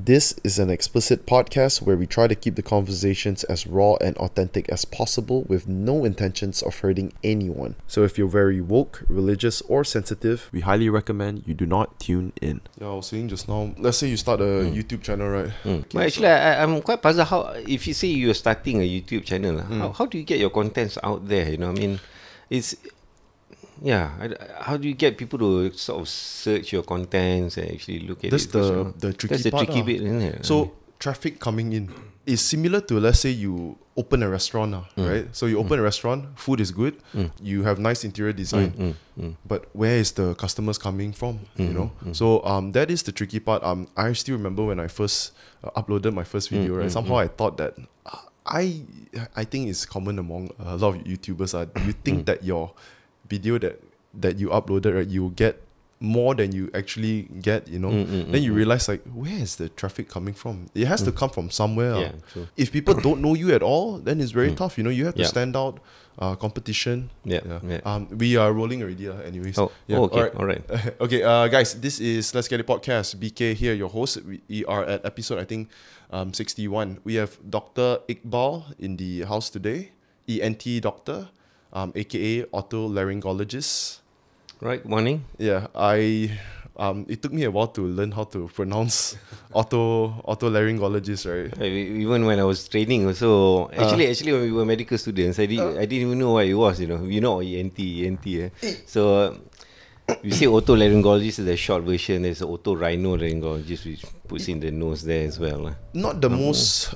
This is an explicit podcast where we try to keep the conversations as raw and authentic as possible with no intentions of hurting anyone. So if you're very woke, religious or sensitive, we highly recommend you do not tune in. Yeah, I was saying just now, let's say you start a YouTube channel, right? But actually, I'm quite puzzled how, if you say you're starting a YouTube channel, how do you get your contents out there? You know what I mean? It's... Yeah, how do you get people to sort of search your contents and actually look at it? That's the tricky part, isn't it? So traffic coming in is similar to, let's say you open a restaurant, right? So you open a restaurant, food is good, you have nice interior design, but where is the customers coming from? You know, so that is the tricky part. I still remember when I first uploaded my first video, right? Somehow I thought that. I think it's common among a lot of YouTubers. You think that your video that you uploaded, right, you get more than you actually get, you know. Then you realize, like, where is the traffic coming from? It has to come from somewhere. If people don't know you at all, then it's very tough, you know. You have to stand out. Competition. We are rolling already, anyways. All right. Okay, guys, this is Let's Get It Podcast. BK here, your host. We are at episode, I think, 61. We have Dr. Iqbal in the house today, ENT doctor, aka otolaryngologist. Right, morning. Yeah, it took me a while to learn how to pronounce otolaryngologist, right? Even when I was training, so actually when we were medical students, I didn't even know what it was, you know. You know, ENT. So we say otolaryngologist is the short version. There's otorhinolaryngologist, which puts in the nose there as well. Not the most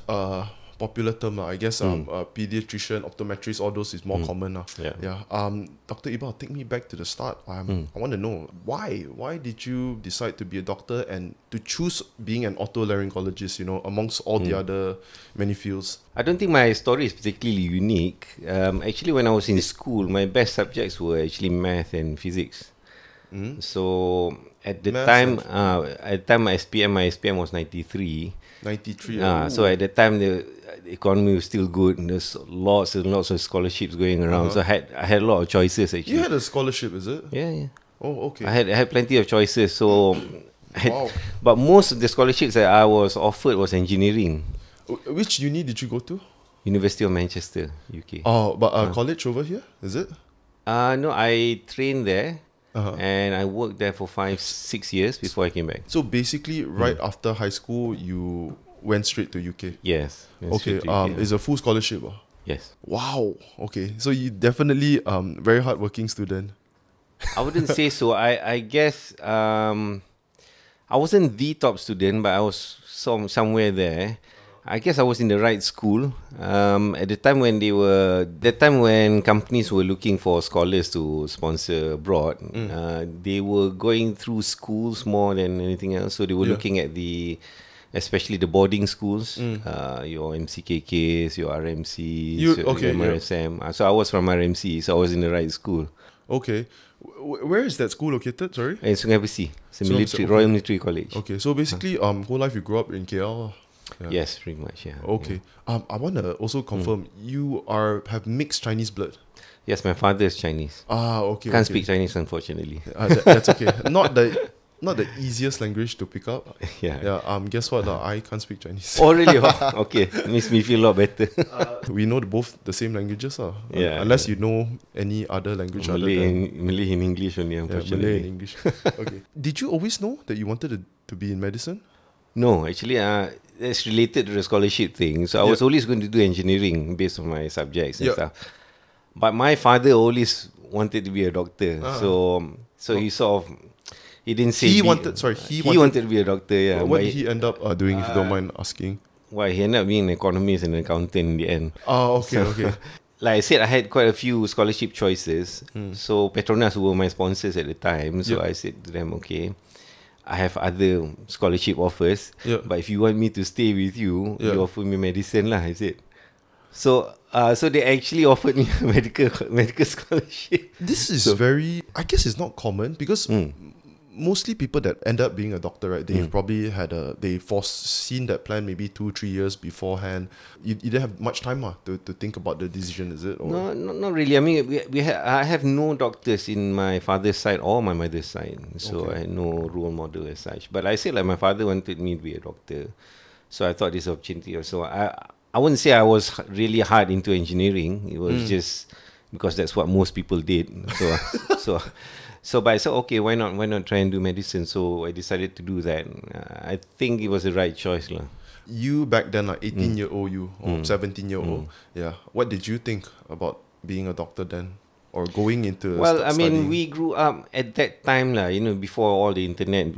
popular term, I guess. Pediatrician, optometrist, all those is more common. Dr. Iqbal, take me back to the start. I want to know, why did you decide to be a doctor and to choose being an otolaryngologist, you know, amongst all the other many fields? I don't think my story is particularly unique. Actually, when I was in school, my best subjects were actually math and physics. So at the time my SPM was 93. 93. So at the time the economy was still good, and there's lots and lots of scholarships going around. So I had a lot of choices actually. You had a scholarship, is it? Yeah. Oh, okay. I had plenty of choices. So but most of the scholarships that I was offered was engineering. Which uni did you go to? University of Manchester, UK. Oh, but college over here, is it? No, I trained there. And I worked there for 5-6 years before I came back. So basically, right after high school, you went straight to UK? Yes. Okay, it's a full scholarship? Yes. Wow, okay. So you definitely very hardworking student. I wouldn't say so. I guess I wasn't the top student, but I was somewhere there. I guess I was in the right school. At the time when companies were looking for scholars to sponsor abroad, they were going through schools more than anything else. So they were looking at especially the boarding schools, your MCKKs, your RMCs, your MRSM. So I was from RMC, so I was in the right school. Okay. Where is that school located, sorry? In Sungai Besi. It's Royal Military College. Okay, so basically, whole life you grew up in KL? Yeah. Yes, pretty much. Yeah. Okay. Yeah. I want to also confirm you have mixed Chinese blood. Yes, my father is Chinese. Ah, okay. Can't speak Chinese, unfortunately. That's okay. Not the easiest language to pick up. Yeah. Yeah. Guess what? I can't speak Chinese. Oh, really? Okay. Makes me feel a lot better. We know both the same languages, yeah. Unless you know any other language. Malay and English only. Unfortunately. Malay and English. Okay. Did you always know that you wanted to be in medicine? No, actually, it's related to the scholarship thing. So I was always going to do engineering based on my subjects and stuff. But my father always wanted to be a doctor. So he sort of, he wanted to be a doctor. Yeah. What did he end up doing, if you don't mind asking? Well, he ended up being an economist and an accountant in the end. Oh, okay, so, okay. Like I said, I had quite a few scholarship choices. So Petronas were my sponsors at the time. So I said to them, okay, I have other scholarship offers, but if you want me to stay with you, you offer me medicine lah, is it? So, so they actually offered me a medical scholarship. This is very, I guess it's not common because mostly people that end up being a doctor, right? They've probably had a, they foreseen that plan maybe 2-3 years beforehand. You didn't have much time to think about the decision, is it? Or? No, not really. I mean, I have no doctors in my father's side or my mother's side. So I had no role model as such. But I said, like, my father wanted me to be a doctor. So I thought this opportunity. So I wouldn't say I was really hard into engineering. It was just because that's what most people did. So, but I said, okay, why not try and do medicine? So I decided to do that. I think it was the right choice. La. You back then, like 18-year-old you, or 17-year-old, yeah. What did you think about being a doctor then? Or going into studying? We grew up at that time, la, you know, before all the internet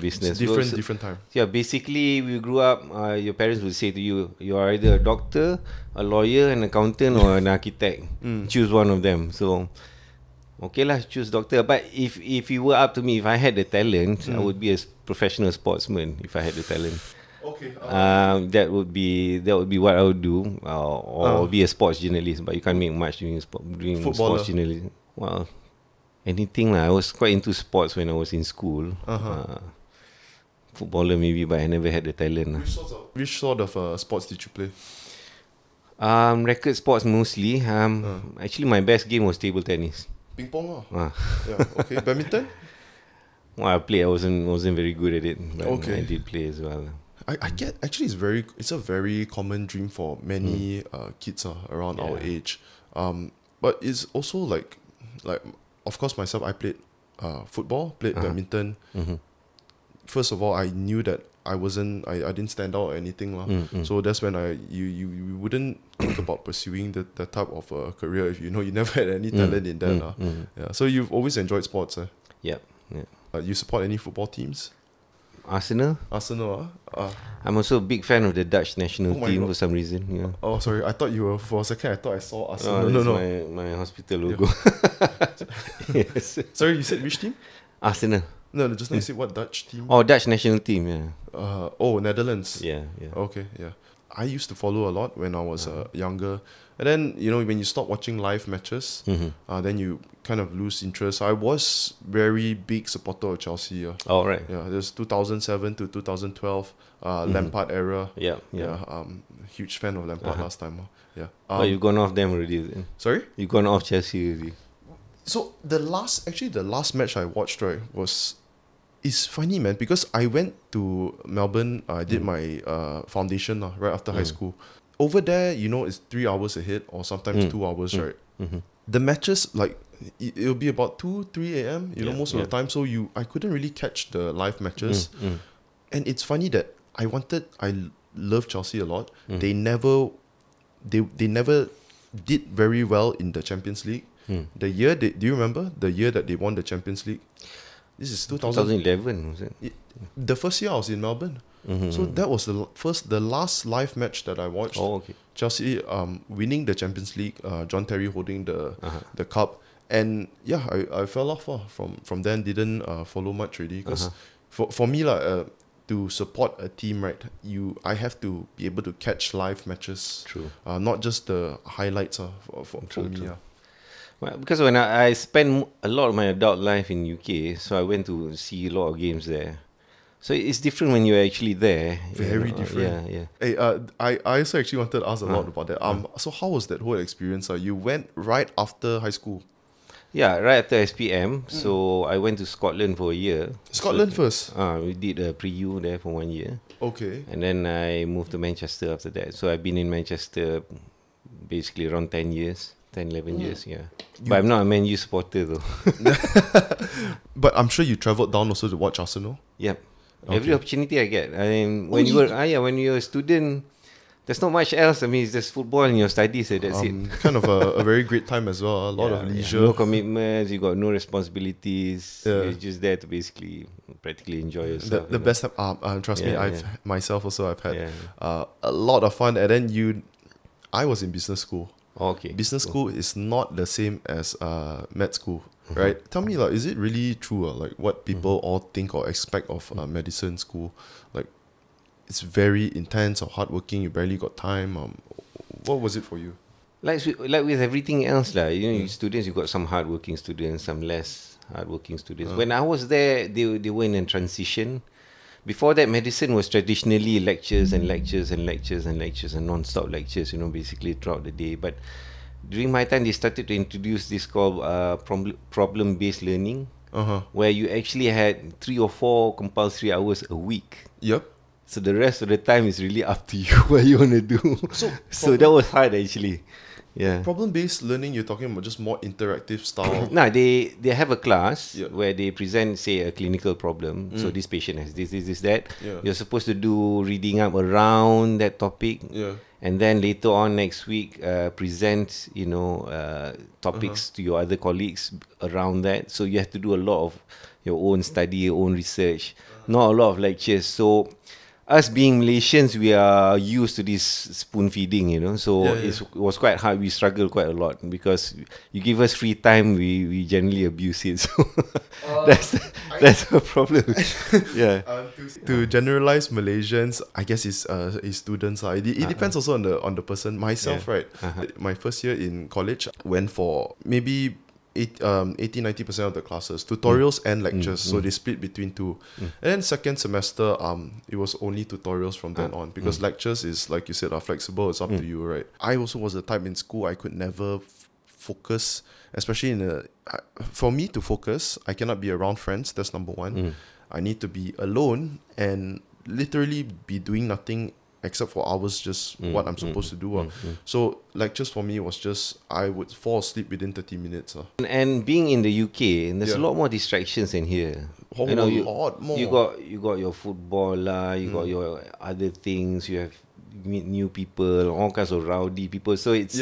business. It's different time. Yeah, basically, we grew up, your parents would say to you, you are either a doctor, a lawyer, an accountant, or an architect. Choose one of them. So... okay lah, choose doctor. But if you were up to me, if I had the talent, I would be a professional sportsman. If I had the talent, okay, that would be what I would do, or be a sports journalist. But you can't make much doing sports journalism. Well, anything lah. I was quite into sports when I was in school. Footballer maybe, but I never had the talent. Which sort of sports did you play? Record sports mostly. Actually, my best game was table tennis. Ping pong lah. Yeah, okay. Badminton? Well, I played. I wasn't very good at it, but I did play as well. I get, actually, it's a very common dream for many kids around our age. But it's also like of course myself, I played football, played badminton. First of all, I knew that I didn't stand out or anything lah. So that's when you wouldn't think about pursuing that type of career if you know you never had any talent in that lah. Yeah. So you've always enjoyed sports, eh? Yeah. You support any football teams? Arsenal. I'm also a big fan of the Dutch national team for some reason. Yeah. Oh, sorry. I thought you were, for a second, I thought I saw Arsenal. No. My hospital logo. Yeah. Yes. Sorry, you said which team? Arsenal. No, just now you said what Dutch team? Oh, Dutch national team, yeah. Netherlands. Yeah. Okay, yeah. I used to follow a lot when I was younger. And then, you know, when you stop watching live matches, then you kind of lose interest. I was very big supporter of Chelsea. Oh, right. Yeah, there's 2007 to 2012 Lampard era. Yeah. Huge fan of Lampard last time. Yeah. But you've gone off them already. Then. Sorry? You've gone off Chelsea already. So the last match I watched, right, is funny, man, because I went to Melbourne. I did my foundation right after high school. Over there, you know, it's 3 hours ahead or sometimes 2 hours, right? The matches, like, it'll be about 2-3 a.m. You know, most of the time. So I couldn't really catch the live matches, and it's funny that I love Chelsea a lot. They never did very well in the Champions League. Do you remember the year that they won the Champions League? This is 2011, was it? The first year I was in Melbourne. So that was the last live match that I watched. Oh, okay. Chelsea winning the Champions League, John Terry holding the cup. And yeah, I fell off from then, didn't follow much really. Because for me, to support a team, right, I have to be able to catch live matches. True. Not just the highlights for me. Yeah. Well, because when I spent a lot of my adult life in UK, so I went to see a lot of games there. So it's different when you're actually there. Very different. Yeah. Hey, I also actually wanted to ask a lot about that. So how was that whole experience? You went right after high school. Yeah, right after SPM. So I went to Scotland for a year. First? We did a pre-U there for 1 year. Okay. And then I moved to Manchester after that. So I've been in Manchester basically around 10 years. 10-11 years, yeah. But I'm not a Man U supporter though. But I'm sure you travelled down also to watch Arsenal. Yep. Okay. Every opportunity I get. When you're a student, there's not much else. I mean, it's just football and your studies, so that's it. Kind of a very great time as well. A lot of leisure. No commitments, you got no responsibilities. Yeah. You're just there to basically practically enjoy yourself. The best time, trust me, I've had a lot of fun. And then I was in business school. Okay. Business school is not the same as med school, right? Tell me, is it really true? Like what people all think or expect of medicine school, like it's very intense or hardworking. You barely got time. What was it for you? Like with everything else, lah. You know, students, you've got some hardworking students, some less hardworking students. When I was there, they were in a transition. Before that, medicine was traditionally lectures and lectures and lectures and lectures and non-stop lectures, you know, basically throughout the day. But during my time, they started to introduce this called problem-based learning, where you actually had 3 or 4 compulsory hours a week. Yep. So the rest of the time is really up to you what you want to do. So that was hard, actually. Yeah. Problem-based learning, you're talking about just more interactive style. No, they have a class where they present, say, a clinical problem. So this patient has this, this, this, that. Yeah. You're supposed to do reading up around that topic. Yeah. And then later on next week, present, you know, topics to your other colleagues around that. So you have to do a lot of your own study, your own research. Not a lot of lectures. So us being Malaysians, we are used to this spoon feeding, you know. So it was quite hard. We struggled quite a lot because you give us free time, we generally abuse it. So that's a problem. To generalize Malaysians, I guess is students. It depends also on the person. Myself, right? My first year in college, went for maybe 80-90% of the classes, tutorials and lectures. So they split between 2. And then second semester, it was only tutorials from then on, because lectures is, like you said, are flexible. It's up to you, right? I also was the type in school I could never focus, especially for me to focus, I cannot be around friends. That's number 1. I need to be alone and literally be doing nothing except for hours, just what I'm supposed to do. So lectures for me was just, I would fall asleep within 30 minutes. And being in the UK, and there's a lot more distractions in here. A lot more. You got your football, you got your other things, you have meet new people, all kinds of rowdy people. So it's,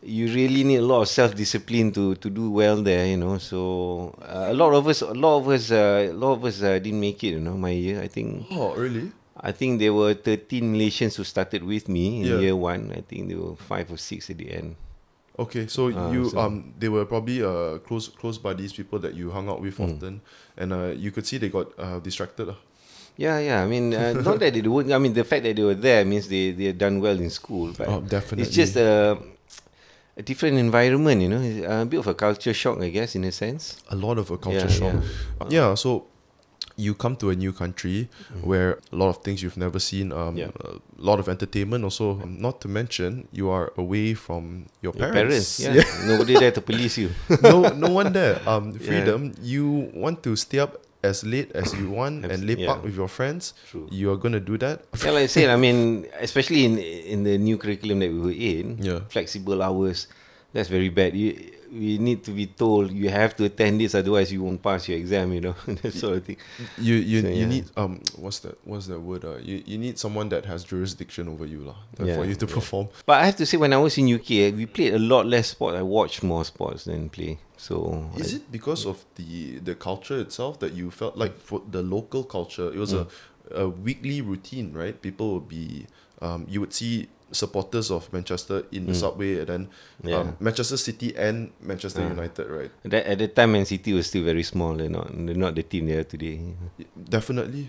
you really need a lot of self-discipline to do well there, you know. So a lot of us didn't make it, you know, my year, I think. Oh, really? I think there were 13 Malaysians who started with me in year 1. I think there were 5 or 6 at the end. Okay, so they were probably close buddies, people that you hung out with often, and you could see they got distracted. Yeah. I mean, not that they weren't. I mean, the fact that they were there means they had done well in school. But definitely, it's just a different environment, you know. It's a bit of a culture shock, I guess, in a sense. A lot of a culture shock. Yeah. So you come to a new country where a lot of things you've never seen, a lot of entertainment also, not to mention you are away from your parents. Nobody there to police you. No one there. Freedom. You want to stay up as late as you want and lay park with your friends. True. You are going to do that. Yeah, like I said, I mean, especially in the new curriculum that we were in, flexible hours, that's very bad. We need to be told you have to attend this, otherwise you won't pass your exam, you know. That sort of thing. You need what's that word? You need someone that has jurisdiction over you, for you to perform. But I have to say, when I was in UK, we played a lot less sport. I watched more sports than play. So is it because of the culture itself that you felt like, for the local culture, it was a weekly routine, right? People would be you would see supporters of Manchester in the subway, and then Manchester City and Manchester United, right? At the time, Man City was still very small. They're not the team they are today. Definitely.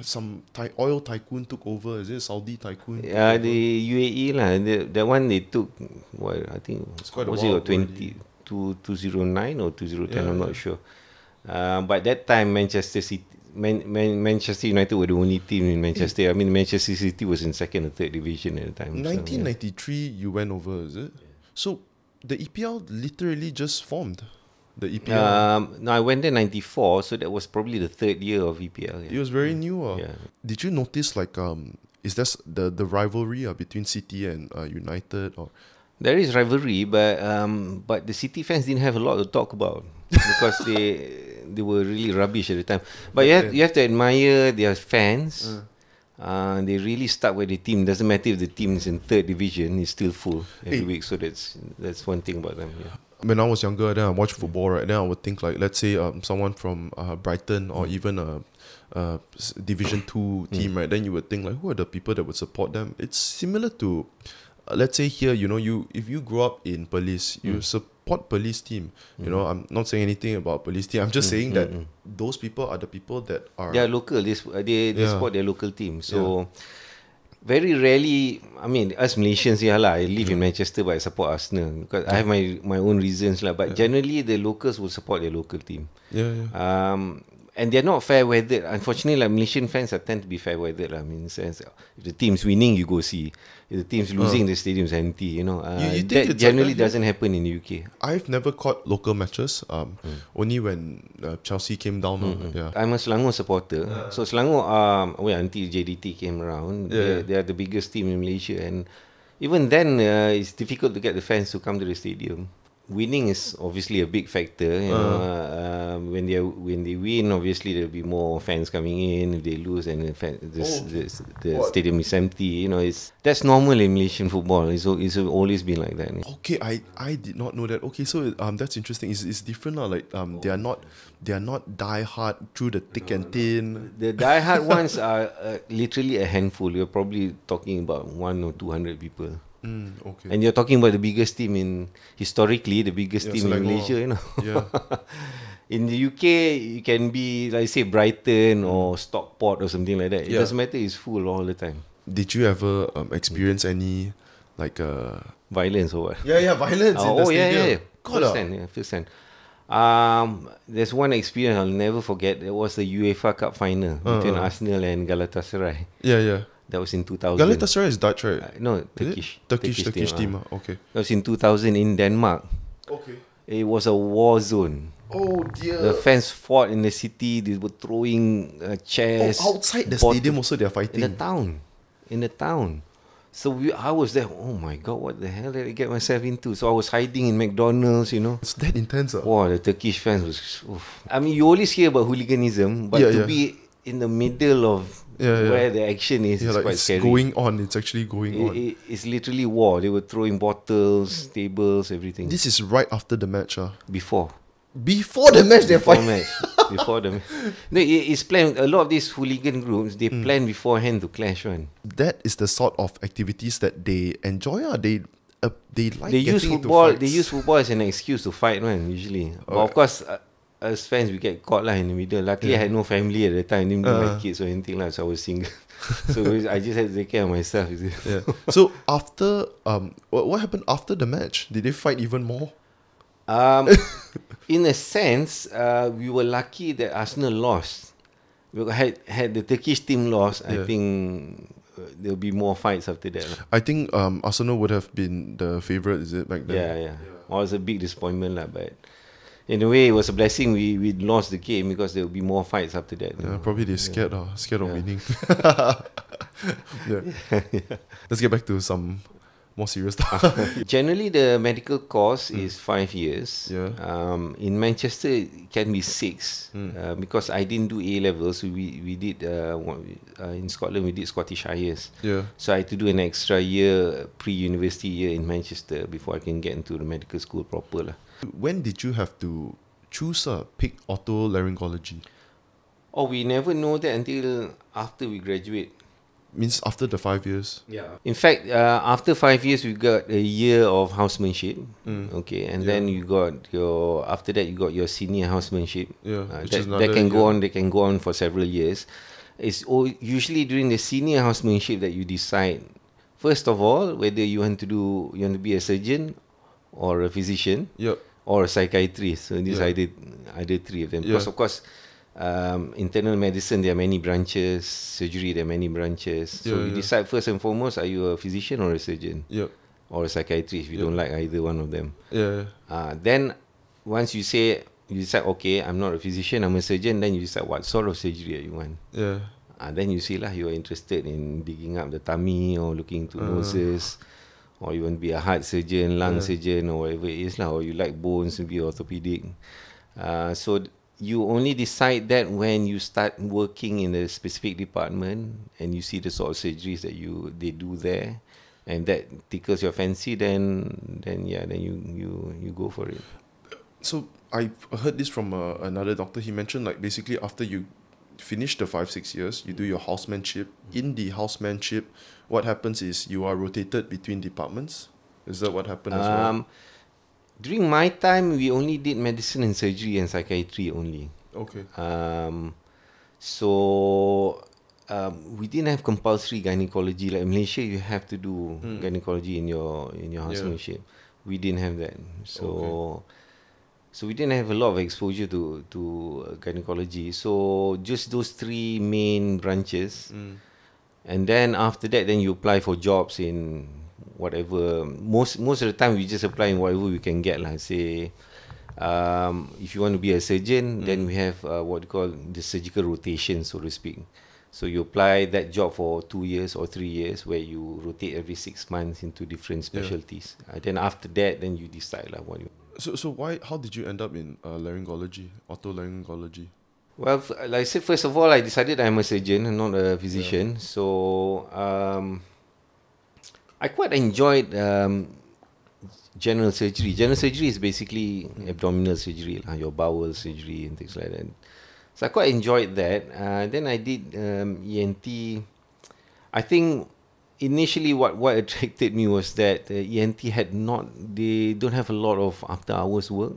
Some oil tycoon took over. Is it Saudi tycoon? Yeah, the UAE lah. That one they took, I think, it's quite was a while, it 2009 or 2010? I'm not sure. But that time, Manchester United were the only team in Manchester. I mean, Manchester City was in 2nd or 3rd division at the time. 1993, you went over, is it? Yeah. So the EPL literally just formed. The EPL. No, I went there in 94, so that was probably the 3rd year of EPL. Yeah. It was very new. Did you notice, like, is that the rivalry between City and United? Or there is rivalry, but the City fans didn't have a lot to talk about because they were really rubbish at the time. But you have to admire their fans. They really stuck with the team. Doesn't matter if the team is in 3rd division, it's still full every week. So that's one thing about them. Yeah. When I was younger, then I watched football. Right now, I would think, like, let's say someone from Brighton or even a Division 2 team. Right, then you would think, like, who are the people that would support them? It's similar to, let's say here, you know, if you grew up in Perlis, you support Perlis team. You know, I'm not saying anything about Perlis team. I'm just saying that those people are the people that are local. They support their local team. So very rarely, I mean, us Malaysians, yeah lah, I live in Manchester but I support Arsenal because I have my own reasons lah. But generally, the locals will support their local team. And they're not fair-weathered. Unfortunately, like Malaysian fans are tend to be fair-weathered. I mean, in the sense, if the team's winning, you go see. If the team's losing, the stadium's empty. You know, that generally doesn't happen in the UK. I've never caught local matches. Only when Chelsea came down. I'm a Selangor supporter. So Selangor, until JDT came around, they are the biggest team in Malaysia. And even then, it's difficult to get the fans to come to the stadium. Winning is obviously a big factor. You know, when they win, obviously there'll be more fans coming in. If they lose, and the stadium is empty. You know, that's normal in Malaysian football. It's always been like that. Okay, I did not know that. Okay, so that's interesting. It's different now. Like they are not diehard through the thick and thin. The diehard ones are literally a handful. You're probably talking about 100 or 200 people. Okay. And you're talking about the biggest team in Malaysia, you know. In the UK, you can be, like say, Brighton or Stockport or something like that. It doesn't matter; it's full all the time. Did you ever experience any like violence or what? Yeah, violence. First hand. There's one experience I'll never forget. It was the UEFA Cup final between Arsenal and Galatasaray. That was in 2000. Galatasaray is Dutch, right? No, Turkish. Turkish team. Okay. That was in 2000 in Denmark. Okay. It was a war zone. Oh dear. The fans fought in the city. They were throwing chairs. Oh, outside the stadium also they are fighting. In the town. So I was there. Oh my God, what the hell did I get myself into? So I was hiding in McDonald's, you know. It's that intense. Wow, the Turkish fans was... Oof. I mean, you always hear about hooliganism, but to be in the middle of... where the action is, it's like quite scary. It's actually going on. It's literally war. They were throwing bottles, tables, everything. This is right after the match, Before the match, they're fighting. Before the match. No, it's planned. A lot of these hooligan groups, they plan beforehand to clash one. That is the sort of activities that they enjoy. They like. They use football. They use football as an excuse to fight one usually. But of course. As fans, we get caught in the middle. Luckily, I had no family at the time. I didn't bring my kids or anything. So I was single. So I just had to take care of myself. So after, what happened after the match? Did they fight even more? In a sense, we were lucky that Arsenal lost. Had the Turkish team lost, I think... There'll be more fights after that. I think Arsenal would have been the favourite, is it, back then? It was a big disappointment, but in a way, it was a blessing we lost the game because there will be more fights after that. Probably they're scared, scared of winning. Let's get back to some more serious stuff. Generally, the medical course is 5 years. In Manchester, it can be 6 because I didn't do A levels. So we did in Scotland. We did Scottish Highers. So I had to do an extra year, pre-university year in Manchester before I can get into the medical school proper lah. When did you have to choose a pick otolaryngology? Oh, we never know that until after we graduate. Means after the 5 years? In fact, after 5 years, we got a year of housemanship. Okay, and then you got your... After that, you got your senior housemanship. They can go on for several years. It's usually during the senior housemanship that you decide, first of all, whether you want to be a surgeon or a physician or a psychiatrist. So these are either three of them. Because of course, internal medicine, there are many branches. Surgery, there are many branches. So you decide first and foremost, are you a physician or a surgeon? Or a psychiatrist if you don't like either one of them. Then once you decide, okay, I'm not a physician, I'm a surgeon, then you decide what sort of surgery you want. Then you see lah, you are interested in digging up the tummy or looking to noses. Or you want to be a heart surgeon, lung surgeon, or whatever it is. Or you like bones to be orthopedic. So you only decide that when you start working in a specific department and you see the sort of surgeries that they do there, and that tickles your fancy, then you go for it. So I heard this from another doctor. He mentioned like basically after you finish the 5-6 years, you do your housemanship. In the housemanship, what happens is you are rotated between departments. Is that what happened as well? During my time, we only did medicine and surgery and psychiatry only. Okay. So we didn't have compulsory gynecology. Like in Malaysia, you have to do gynecology in your housemanship. Yeah. We didn't have that, so we didn't have a lot of exposure to gynecology. So just those three main branches, and then after that, then you apply for jobs in whatever. Most of the time, we just apply in whatever we can get. Like say, if you want to be a surgeon, then we have what we call the surgical rotation, so to speak. So you apply that job for 2 years or 3 years, where you rotate every 6 months into different specialties. Yeah. And then after that, then you decide like what you. So why? How did you end up in laryngology, otolaryngology? Well, like I said, first of all, I decided I'm a surgeon and not a physician. Yeah. So I quite enjoyed general surgery. General surgery is basically abdominal surgery, like your bowel surgery and things like that. So I quite enjoyed that. Then I did ENT. I think initially what attracted me was that ENT they don't have a lot of after hours work.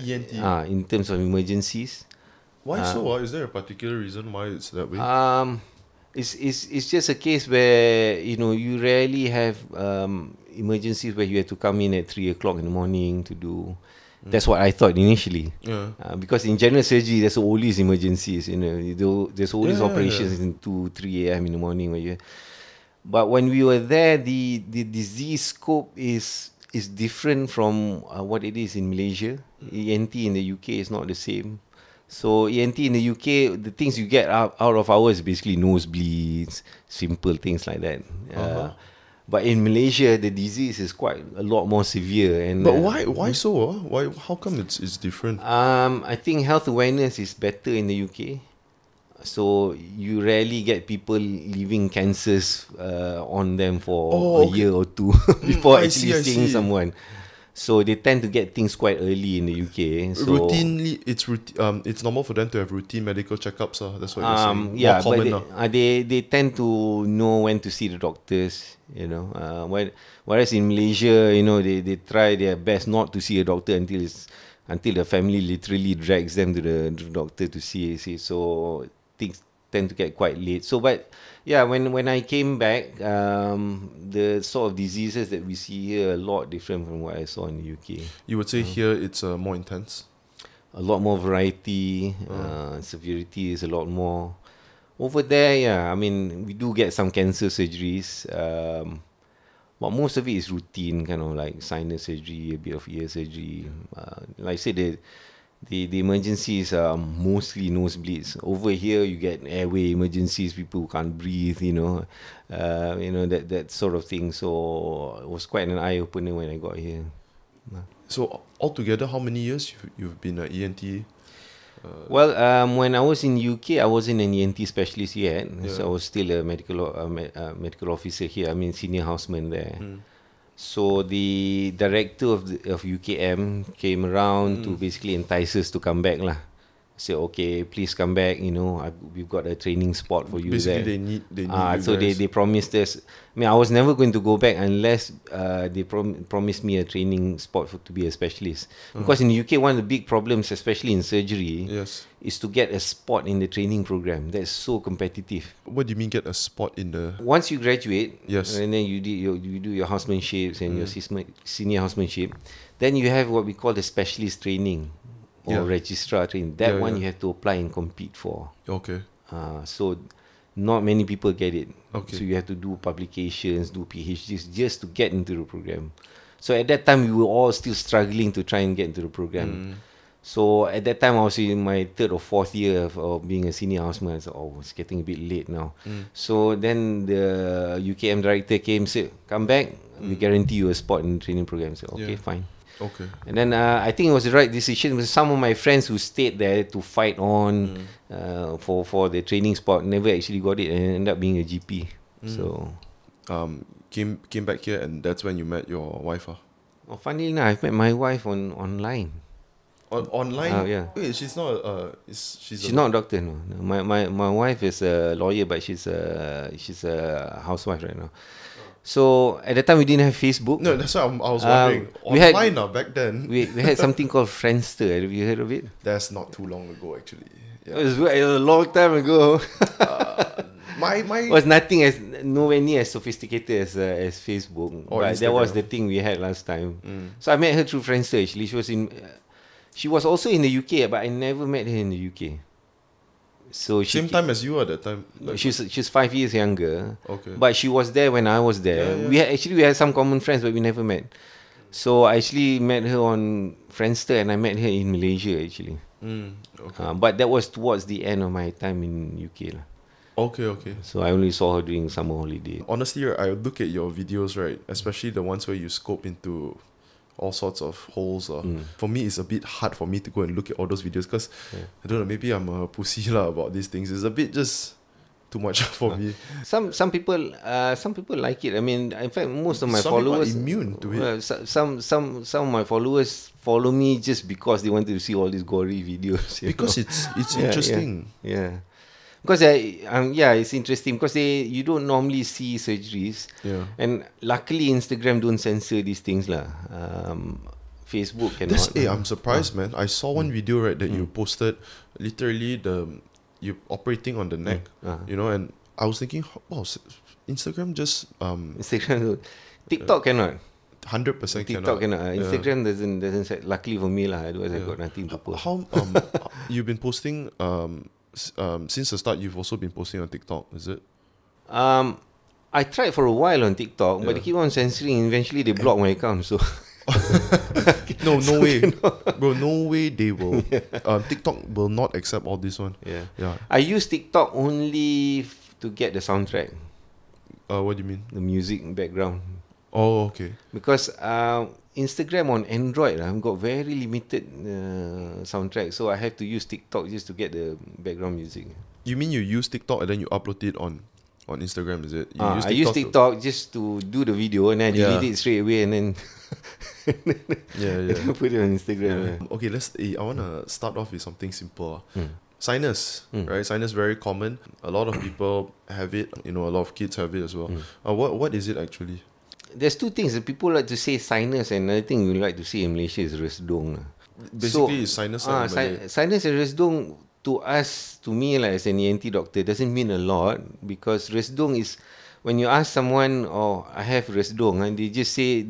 ENT? In terms of emergencies. Why so? Is there a particular reason why it's that way? It's just a case where, you know, you rarely have emergencies where you have to come in at 3 o'clock in the morning to do. That's what I thought initially. Yeah. Because in general surgery, there's always emergencies. You know, there's always operations in 2, 3 a.m. in the morning. But when we were there, the disease scope is different from what it is in Malaysia. ENT in the UK is not the same. So ENT in the UK, the things you get out of hours is basically nosebleeds, simple things like that. But in Malaysia, the disease is quite a lot more severe. And but why so? Why? How come it's different? I think health awareness is better in the UK. So you rarely get people leaving cancers on them for a year or two before actually seeing someone. So they tend to get things quite early in the UK. So routinely, it's normal for them to have routine medical checkups. That's what you're saying. Yeah, but they tend to know when to see the doctors. You know, whereas in Malaysia, you know, they try their best not to see a doctor until the family literally drags them to the doctor to see. So things tend to get quite late. So, but yeah, when I came back, the sort of diseases that we see here are a lot different from what I saw in the UK. You would say here it's more intense? A lot more variety, severity is a lot more. Over there, yeah, I mean, we do get some cancer surgeries, but most of it is routine, kind of like sinus surgery, a bit of ear surgery. Like I said, The emergencies are mostly nosebleeds. Over here, you get airway emergencies, people who can't breathe, that sort of thing. So it was quite an eye opener when I got here. So altogether, how many years you've been an ENT? When I was in UK, I wasn't an ENT specialist yet, so I was still a medical officer here. I mean, senior houseman there. So the director of UKM came around to basically entice us to come back lah. Say, okay, please come back. You know, we've got a training spot for you. Basically, there. They need. They promised us. I mean, I was never going to go back unless they promised me a training spot to be a specialist. Because in the UK, one of the big problems, especially in surgery, is to get a spot in the training program. That's so competitive. What do you mean, get a spot in the? Once you graduate, and then you do your housemanships and your senior housemanship, then you have what we call the specialist training. Or registrar training. That one you have to apply and compete for. Okay. So not many people get it. Okay. So you have to do publications, do PhDs just to get into the program. So at that time, we were all still struggling to try and get into the program. So at that time, I was in my third or fourth year of being a senior houseman. I said, it's getting a bit late now. So then the UKM director came, said, come back. We guarantee you a spot in the training program. I said, okay, fine. Okay. And then I think it was the right decision because some of my friends who stayed there to fight on for the training spot never actually got it and ended up being a GP. So came back here, and that's when you met your wife, huh? Oh, funnily enough, I've met my wife online. Online? Yeah. Wait, she's not she's not a doctor, no. My wife is a lawyer, but she's a housewife right now. So at the time we didn't have Facebook. No, that's what I was wondering. Online now back then. we had something called Friendster. Have you heard of it? That's not too long ago, actually. Yeah. It was a long time ago. It was nothing as nowhere near as sophisticated as Facebook. Or but Instagram. That was the thing we had last time. Mm. So I met her through Friendster. Actually, she was also in the UK, but I never met her in the UK. So same time as you at that time. Like she's 5 years younger. Okay. But she was there when I was there. Yeah, yeah. We had some common friends, but we never met. So I actually met her on Friendster, and I met her in Malaysia actually. Mm, okay. But that was towards the end of my time in UK lah. Okay. So I only saw her during summer holiday. Honestly, I look at your videos, right? Especially the ones where you scope into all sorts of holes. For me, it's a bit hard for me to go and look at all those videos because I don't know, maybe I'm a pussy lah about these things. It's a bit just too much for me. Some people like it. I mean, in fact, most of my followers are immune to it. Some of my followers follow me just because they wanted to see all these gory videos. Because it's interesting. Yeah. Because it's interesting because you don't normally see surgeries, and luckily Instagram don't censor these things lah. Facebook cannot. I'm surprised, man. I saw one video right that you posted, literally you operating on the neck, you know, and I was thinking, wow, Instagram just TikTok cannot. 100% TikTok cannot. Instagram doesn't. Luckily for me lah, otherwise I got nothing to post. How you've been posting since the start, you've also been posting on TikTok, is it? I tried for a while on TikTok, but they keep on censoring. Eventually, they block my account. So no way, bro, no way they will. TikTok will not accept all this one. Yeah. I use TikTok only to get the soundtrack. What do you mean? The music background. Oh, okay. Because Instagram on Android, I've got very limited soundtrack, so I have to use TikTok just to get the background music. You mean you use TikTok and then you upload it on Instagram, is it? I use TikTok just to do the video and then I delete it straight away and then and then put it on Instagram. Yeah. Okay, I want to start off with something simple. Sinus, right? Sinus very common. A lot of people have it. You know, a lot of kids have it as well. What is it actually? There's two things that people like to say sinus, and another thing we like to say in Malaysia is resdung. Basically, it's sinus. Sinus and resdung to us, to me, like as an ENT doctor, doesn't mean a lot because resdung is when you ask someone, "Oh, I have resdung," and they just say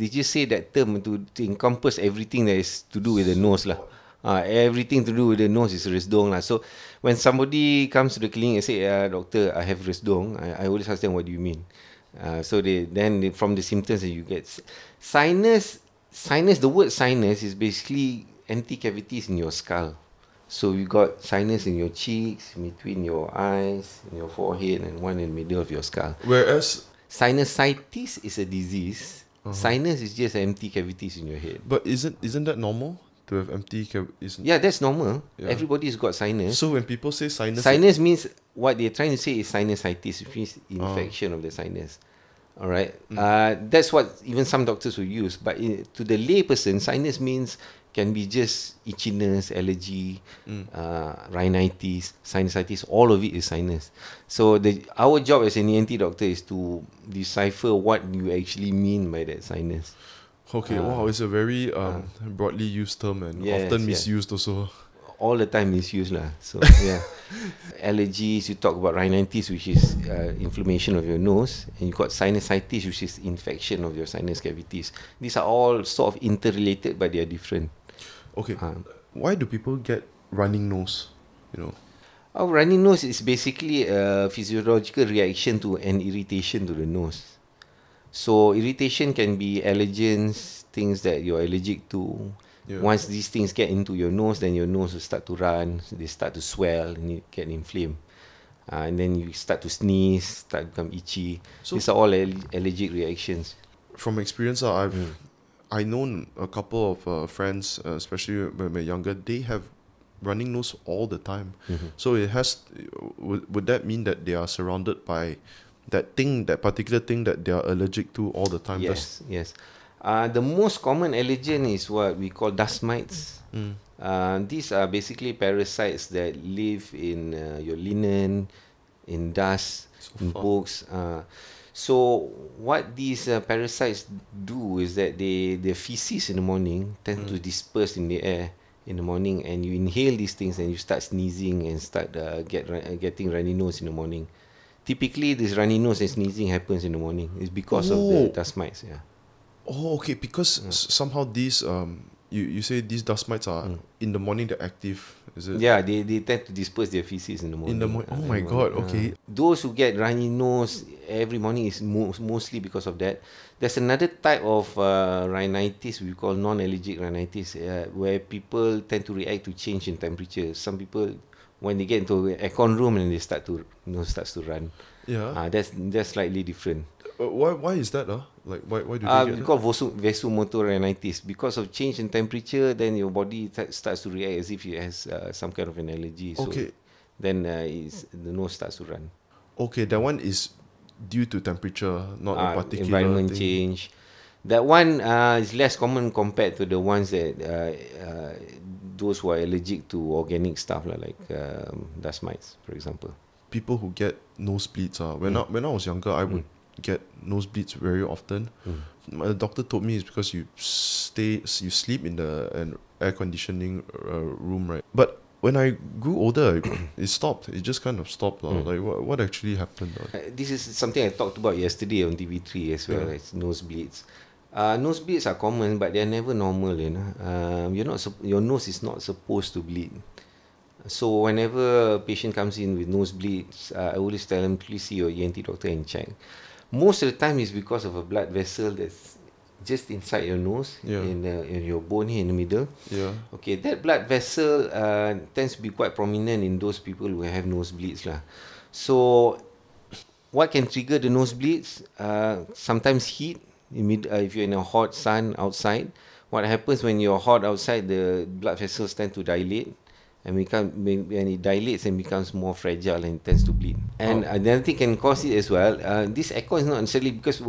that term to encompass everything that is to do with the nose lah. Everything to do with the nose is resdung lah. So when somebody comes to the clinic and say, "Doctor, I have resdung," I always ask them, "What do you mean?" So from the symptoms that you get, sinus. The word sinus is basically empty cavities in your skull. So you got sinus in your cheeks, between your eyes, in your forehead, and one in the middle of your skull. Whereas sinusitis is a disease. Sinus is just empty cavities in your head. But isn't that normal? To have empty cavities? Yeah, that's normal. Yeah. Everybody's got sinus. So when people say sinus... Sinus means what they're trying to say is sinusitis, which means infection of the sinus. All right? That's what even some doctors will use. But to the layperson, sinus means can be just itchiness, allergy, rhinitis, sinusitis. All of it is sinus. So our job as an ENT doctor is to decipher what you actually mean by that sinus. Okay, it's a very broadly used term and often misused also. All the time misused lah. So allergies, you talk about rhinitis, which is inflammation of your nose, and you got sinusitis, which is infection of your sinus cavities. These are all sort of interrelated, but they are different. Okay, why do people get running nose? You know, running nose is basically a physiological reaction to an irritation to the nose. So irritation can be allergens, things that you're allergic to. Yeah. Once these things get into your nose, then your nose will start to run, they start to swell and it can inflame. And then you start to sneeze, start to become itchy. So these are all allergic reactions. From experience, I've known a couple of friends, especially when they're younger, they have running nose all the time. So it has. Would that mean that they are surrounded by that particular thing that they are allergic to all the time? Yes. The most common allergen is what we call dust mites. These are basically parasites that live in your linen, in dust, in books. So what these parasites do is that their feces in the morning tend to disperse in the air in the morning and you inhale these things and you start sneezing and start getting runny nose in the morning. Typically, this runny nose and sneezing happens in the morning. It's because of the dust mites. Yeah. Oh, okay. Because somehow these you say these dust mites are in the morning they're active, is it? Yeah, they tend to disperse their feces in the morning. Oh my god. Okay. Those who get runny nose every morning is mostly because of that. There's another type of rhinitis we call non-allergic rhinitis, where people tend to react to change in temperature. Some people, when they get into an aircon room and they start to starts to run. Yeah. That's slightly different. Why is that? Like why do they get vasomotor rhinitis? Because of change in temperature, then your body starts to react as if it has some kind of an allergy. Okay. So then the nose starts to run. Okay, that one is due to temperature, not a particular environment thing. Change. That one is less common compared to the ones that those who are allergic to organic stuff like dust mites, for example. People who get nosebleeds. When I was younger, I would get nosebleeds very often. My doctor told me it's because you sleep in an air conditioning room, right? But when I grew older, it stopped. It just kind of stopped. Like what actually happened? This is something I talked about yesterday on TV3 as well. It's nosebleeds. Nosebleeds are common, but they're never normal. You know, your nose is not supposed to bleed. So whenever a patient comes in with nosebleeds, I always tell them, please see your ENT doctor and check. Most of the time, it's because of a blood vessel that's just inside your nose, in your bone here in the middle. Yeah. Okay, that blood vessel tends to be quite prominent in those people who have nosebleeds lah. So, what can trigger the nosebleeds? Sometimes heat. If you're in a hot sun outside, what happens when you're hot outside? The blood vessels tend to dilate, and it dilates and becomes more fragile and tends to bleed. And another thing can cause it as well. This aircon is not necessarily, because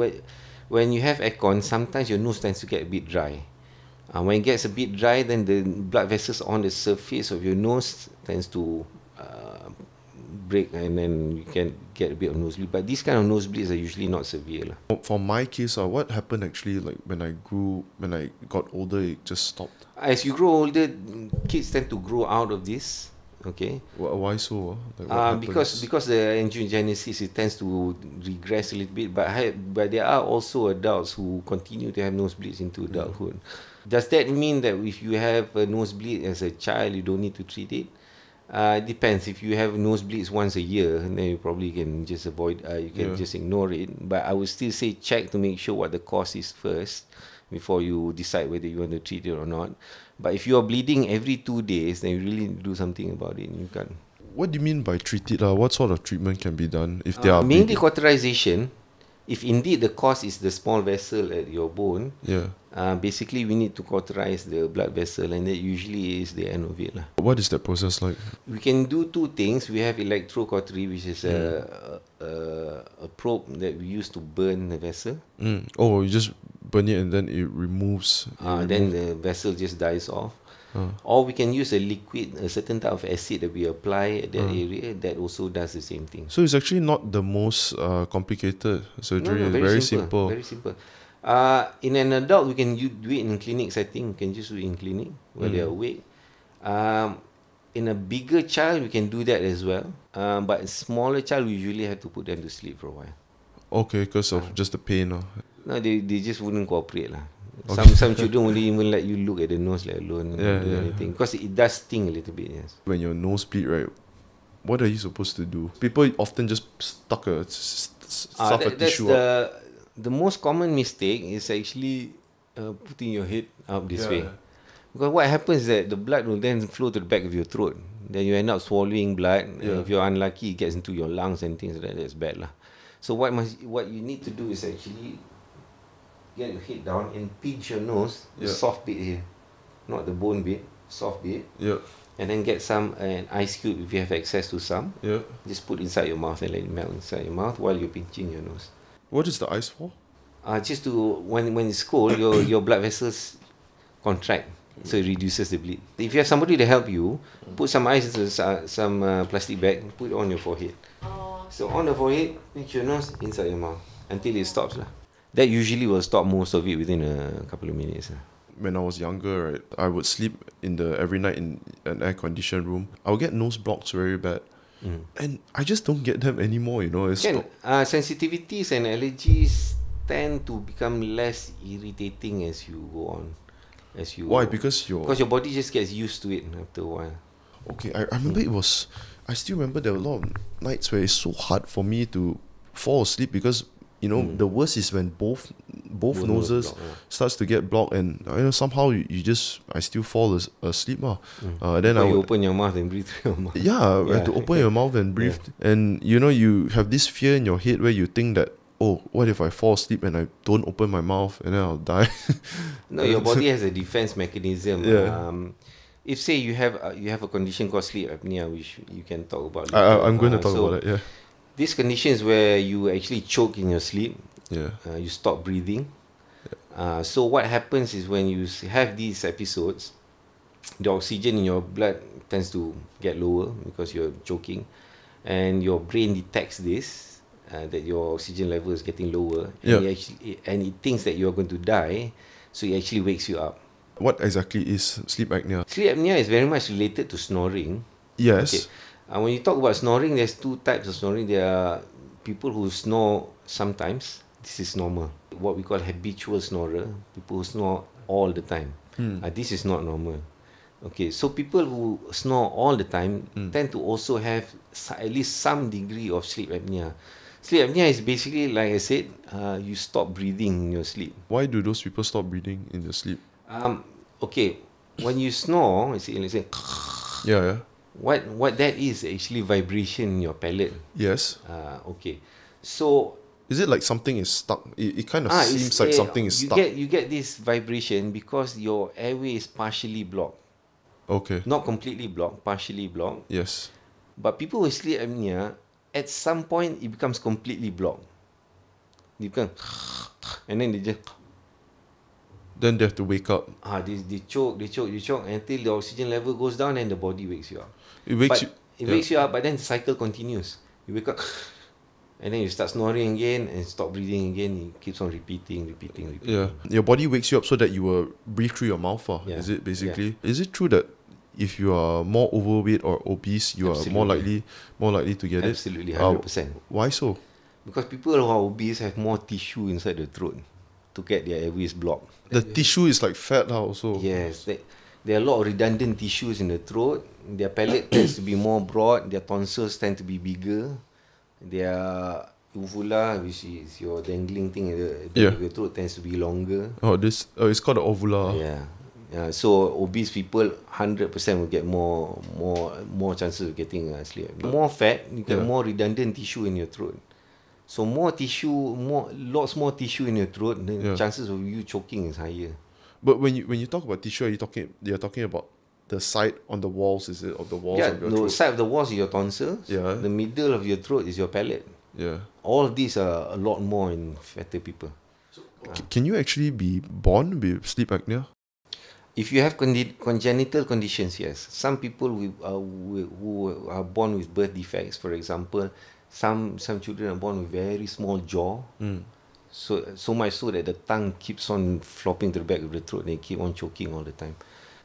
when you have aircon, sometimes your nose tends to get a bit dry. When it gets a bit dry, then the blood vessels on the surface of your nose tends to break, and then you can get a bit of nosebleed. But these kind of nosebleeds are usually not severe lah. For my case, what happened actually, like when I got older, it just stopped. As you grow older, kids tend to grow out of this. Okay. Why so? Because the angiogenesis, it tends to regress a little bit. But there are also adults who continue to have nosebleeds into adulthood. Does that mean that if you have a nosebleed as a child, you don't need to treat it? It depends. If you have nosebleeds once a year, then you probably can just avoid. You can just ignore it. But I would still say check to make sure what the cause is first before you decide whether you want to treat it or not. But if you are bleeding every 2 days, then you really do something about it. You can't. What do you mean by treat it? What sort of treatment can be done if they are mainly bleeding? Cauterization. If indeed the cause is the small vessel at your bone, basically we need to cauterize the blood vessel, and that usually is the end of it. What is that process like? We can do two things. We have electrocautery, which is a probe that we use to burn the vessel. Oh, you just burn it and then it removes. Then the vessel just dies off. Or we can use a liquid, a certain type of acid that we apply at that area that also does the same thing. So it's actually not the most complicated surgery. No, very simple. Very simple. In an adult, we can do it in clinic setting. We can just do it in clinic where they are awake. In a bigger child, we can do that as well. But a smaller child, we usually have to put them to sleep for a while. Okay, because of just the pain. No, they just wouldn't cooperate lah. Okay. Some children won't even let you look at the nose, let alone do anything, because it does sting a little bit. Yes. When your nose bleeds, right? What are you supposed to do? People often just stuff a tissue up. The most common mistake is actually putting your head up this way, because what happens is that the blood will then flow to the back of your throat. Then you end up swallowing blood. And if you're unlucky, it gets into your lungs and things like that. That's bad lah. So what you need to do is actually get your head down and pinch your nose, the soft bit here, not the bone bit, soft bit. Yeah. And then get some an ice cube if you have access to some. Yeah. Just put inside your mouth and let it melt inside your mouth while you're pinching your nose. What is the ice for? Just to when it's cold, your blood vessels contract, so it reduces the bleed. If you have somebody to help you, put some ice into some plastic bag, put it on your forehead. So on the forehead, pinch your nose, inside your mouth until it stops lah. That usually will stop most of it within a couple of minutes. when I was younger, right, I would sleep every night in an air-conditioned room. I would get nose blocks very bad. Mm. And I just don't get them anymore, you know. Sensitivities and allergies tend to become less irritating as you go on. Why? Because your body just gets used to it after a while. Okay, I remember I still remember there were a lot of nights where it's so hard for me to fall asleep because, you know, the worst is when both noses starts to get blocked, and somehow I still fall asleep. Then I would open your mouth and breathe through your mouth. Yeah, I had to open your mouth and breathe. Yeah. And you know, you have this fear in your head where you think that, oh, what if I fall asleep and I don't open my mouth and then I'll die? No, your body has a defense mechanism. Yeah. If say you have a condition called sleep apnea, which you can talk about later. I'm going to talk about it. Yeah. This condition is where you actually choke in your sleep. Yeah. You stop breathing. Yeah. So what happens is when you have these episodes, the oxygen in your blood tends to get lower because you're choking, and your brain detects this. That your oxygen level is getting lower, and it thinks that you are going to die, so it actually wakes you up. What exactly is sleep apnea? Sleep apnea is very much related to snoring. Yes. Okay. When you talk about snoring, there's two types of snoring. There are people who snore sometimes. This is normal. What we call habitual snorer, people who snore all the time. This is not normal. Okay, so people who snore all the time tend to also have at least some degree of sleep apnea. Sleep apnea is basically, like I said, you stop breathing in your sleep. Why do those people stop breathing in their sleep? Okay, when you snore, let's say, what that is actually vibration in your palate. Yes. Okay, so is it like something is stuck? It kind of seems like something is stuck. You get this vibration because your airway is partially blocked. Okay. Not completely blocked, partially blocked. Yes. But people with sleep apnea, at some point, it becomes completely blocked. They become, and then they just... Then they have to wake up. They choke until the oxygen level goes down and the body wakes you up. It wakes you up, but then the cycle continues. You wake up, and then you start snoring again and stop breathing again. It keeps on repeating. Yeah. Your body wakes you up so that you will breathe through your mouth. Is it basically? Yeah. Is it true that if you are more overweight or obese, you are more likely to get it? 100%. Why so? Because people who are obese have more tissue inside the throat to get their airways blocked. The tissue is like fat also. Yes, there are a lot of redundant tissues in the throat. Their palate tends to be more broad. Their tonsils tend to be bigger. Their uvula, which is your dangling thing in your throat, tends to be longer. It's called the ovula. Yeah. So obese people, 100% will get more chances of getting sleep apnea. More fat, you get more redundant tissue in your throat. So lots more tissue in your throat, then the chances of you choking is higher. But when you talk about tissue, you're talking about the side on the walls, is it? Of the walls of your throat? The side of the walls is your tonsils. Yeah. The middle of your throat is your palate. Yeah. All of these are a lot more in fatter people. So, can you actually be born with sleep apnea? If you have congenital conditions, yes. Some people who are born with birth defects, for example, some children are born with very small jaw, so much so that the tongue keeps on flopping to the back of the throat. They keep on choking all the time.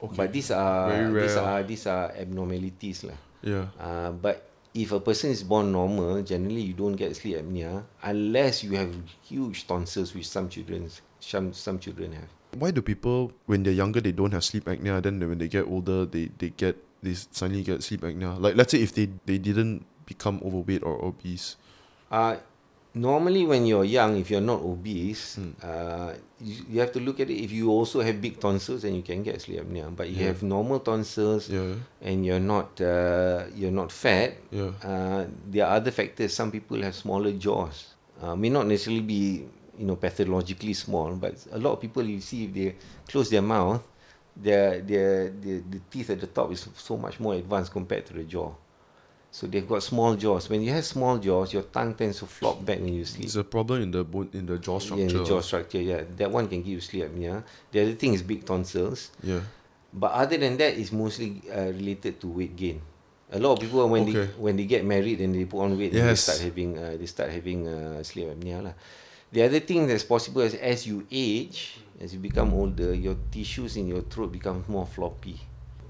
Okay. But these are abnormalities, lah. Yeah. But if a person is born normal, generally you don't get sleep apnea unless you have huge tonsils, which some children have. Why do people, when they're younger, they don't have sleep apnea, then when they get older, they suddenly get sleep apnea? Like, let's say if they didn't become overweight or obese. Normally when you're young, if you're not obese, you have to look at it. If you also have big tonsils, then you can get sleep apnea. But you have normal tonsils and you're not fat, there are other factors. Some people have smaller jaws. May not necessarily be pathologically small, but a lot of people, you see, if they close their mouth, the teeth at the top is so much more advanced compared to the jaw. So they've got small jaws. When you have small jaws, your tongue tends to flop back when you sleep. It's a problem in the bone, in the jaw structure. Yeah, in the jaw structure, that one can give you sleep apnea. The other thing is big tonsils. Yeah. But other than that, it's mostly related to weight gain. A lot of people, when they get married and they put on weight, they start having sleep apnea lah. The other thing that's possible is as you age, as you become older, your tissues in your throat becomes more floppy,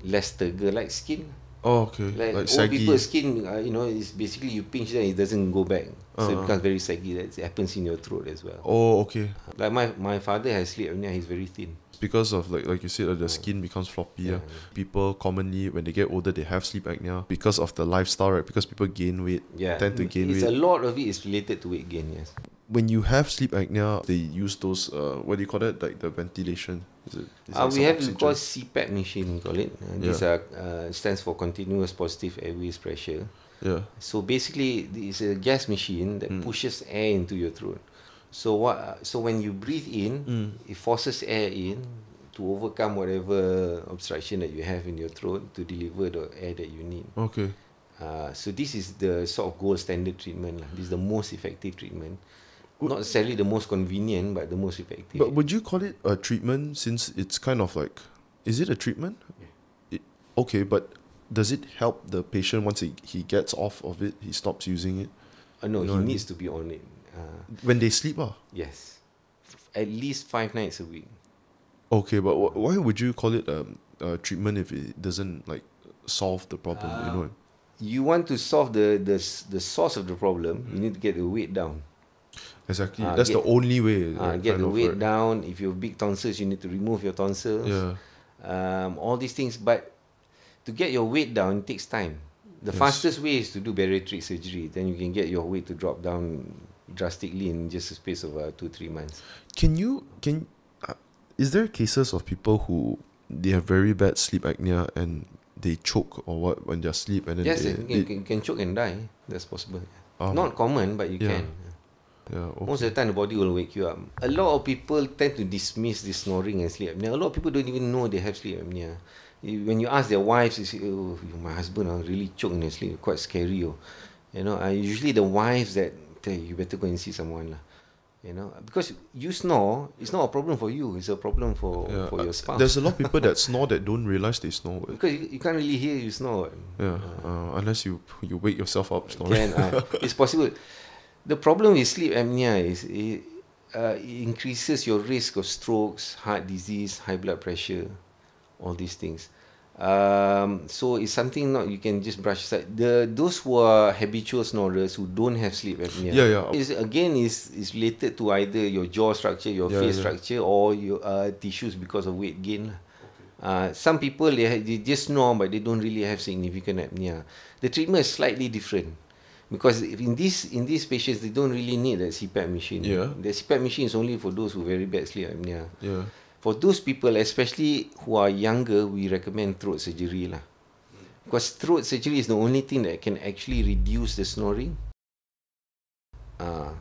less turgor, like skin. Oh, okay. Like old people's skin, you know, it's basically you pinch that it doesn't go back. So it becomes very saggy. That happens in your throat as well. Oh, okay. Like my father has sleep apnea, he's very thin. Because of, like you said, the skin becomes floppy. Yeah. People commonly, when they get older, they have sleep apnea because of the lifestyle, right? Because people gain weight, tend to gain weight. A lot of it is related to weight gain, yes. When you have sleep apnea, they use those, what do you call that? Like the ventilation? Is it like we have oxygen? We call CPAP machine, we call it. These are, stands for continuous positive airways pressure. Yeah. So basically, it's a gas machine that pushes air into your throat. So when you breathe in, it forces air in to overcome whatever obstruction that you have in your throat to deliver the air that you need. Okay. So this is the sort of gold standard treatment lah. This is the most effective treatment. Not necessarily the most convenient, but the most effective. But would you call it a treatment since it's kind of like... Is it a treatment? Yeah. Okay, but does it help the patient once he gets off of it, he stops using it? No, he needs to be on it. When they sleep? Yes. At least 5 nights a week. Okay, but why would you call it a treatment if it doesn't like solve the problem? You want to solve the source of the problem, you need to get the weight down. Exactly. That's the only way. Get the weight down. If you have big tonsils, you need to remove your tonsils. Yeah. All these things. But to get your weight down, it takes time. The fastest way is to do bariatric surgery. Then you can get your weight to drop down drastically in just a space of 2-3 months. Is there cases of people who they have very bad sleep apnea and they choke or what when they are asleep? And then they can choke and die. That's possible. Not common, but you can. Yeah, okay. Most of the time the body will wake you up. A lot of people tend to dismiss this snoring and sleep apnea. A lot of people don't even know they have sleep apnea. When you ask their wives, you say, "Oh, my husband really choked in their sleep. Quite scary." You know, usually the wives that tell you, "You better go and see someone lah." You know, because you snore, it's not a problem for you. It's a problem for your spouse. There's a lot of people that snore that don't realize they snore. Because you can't really hear you snore. Yeah, unless you wake yourself up snoring. It's possible. The problem with sleep apnea is it increases your risk of strokes, heart disease, high blood pressure, all these things. So it's something you can just brush aside. Those who are habitual snorers who don't have sleep apnea, is related to either your jaw structure, your face structure, or your tissues because of weight gain. Some people, they just snore but they don't really have significant apnea. The treatment is slightly different. Because in these patients, they don't really need that CPAP machine. Yeah. The CPAP machine is only for those who very bad sleep apnea. Yeah. For those people, especially who are younger, we recommend throat surgery lah. Because throat surgery is the only thing that can actually reduce the snoring.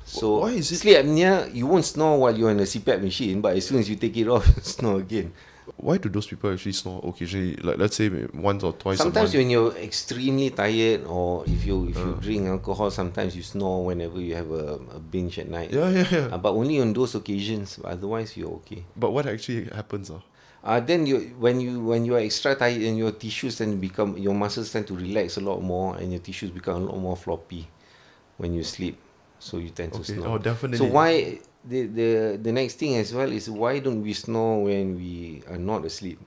So why is it? Sleep apnea, you won't snore while you're on a CPAP machine, but as soon as you take it off, you snore again. Why do those people actually snore occasionally? Like let's say once or twice. Sometimes when you're extremely tired, or if you drink alcohol, sometimes you snore whenever you have a binge at night. But only on those occasions. Otherwise, you're okay. But what actually happens? Then when you are extra tired, and your tissues your muscles tend to relax a lot more, and your tissues become a lot more floppy when you sleep. So you tend to snore. Oh, definitely. So why? The next thing as well is why don't we snore when we are not asleep?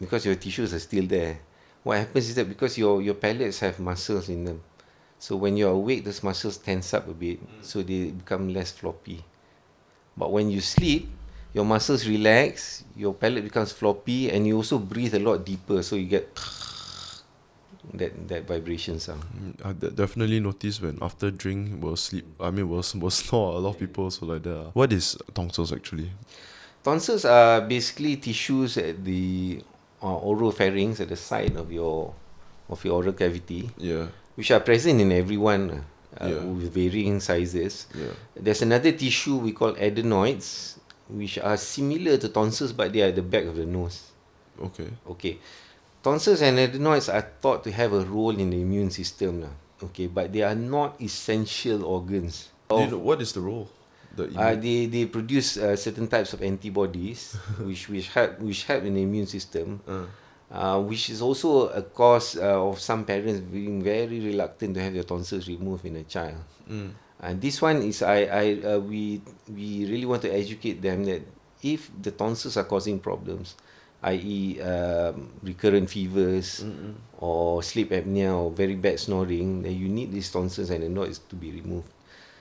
Because your tissues are still there. What happens is that because your palates have muscles in them, so when you're awake, those muscles tense up a bit, so they become less floppy. But when you sleep, your muscles relax, your palate becomes floppy, and you also breathe a lot deeper, so you get that vibration sound. I definitely noticed when after drink we'll snore. A lot of people also like that. What is tonsils actually? Tonsils are basically tissues at the oral pharynx, at the side of your oral cavity. Yeah. Which are present in everyone with varying sizes. Yeah. There's another tissue we call adenoids, which are similar to tonsils but they are at the back of the nose. Okay. Okay. Tonsils and adenoids are thought to have a role in the immune system lah. Okay, but they are not essential organs. What is the role? They produce certain types of antibodies which help in the immune system. Which is also a cause of some parents being very reluctant to have their tonsils removed in a child. And this one is we really want to educate them that if the tonsils are causing problems, i.e. recurrent fevers or sleep apnea or very bad snoring, then you need these tonsils and the noise to be removed.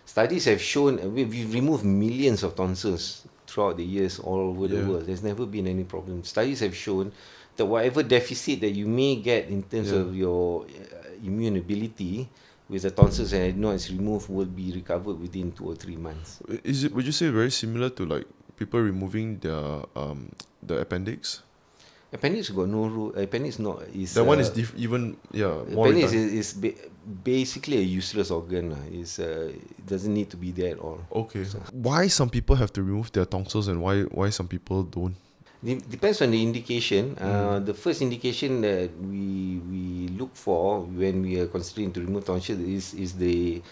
Studies have shown we've removed millions of tonsils throughout the years all over the world. There's never been any problem. Studies have shown that whatever deficit that you may get in terms of your immune ability, with the tonsils and adenoids removed, will be recovered within 2 or 3 months. Is it, would you say, very similar to like people removing the appendix? Appendix got no rule. Appendix not is that one is even more. Appendix is basically a useless organ. It doesn't need to be there at all. Okay. So, why some people have to remove their tonsils and why some people don't? Depends on the indication. The first indication that we look for when we are considering to remove tonsils is the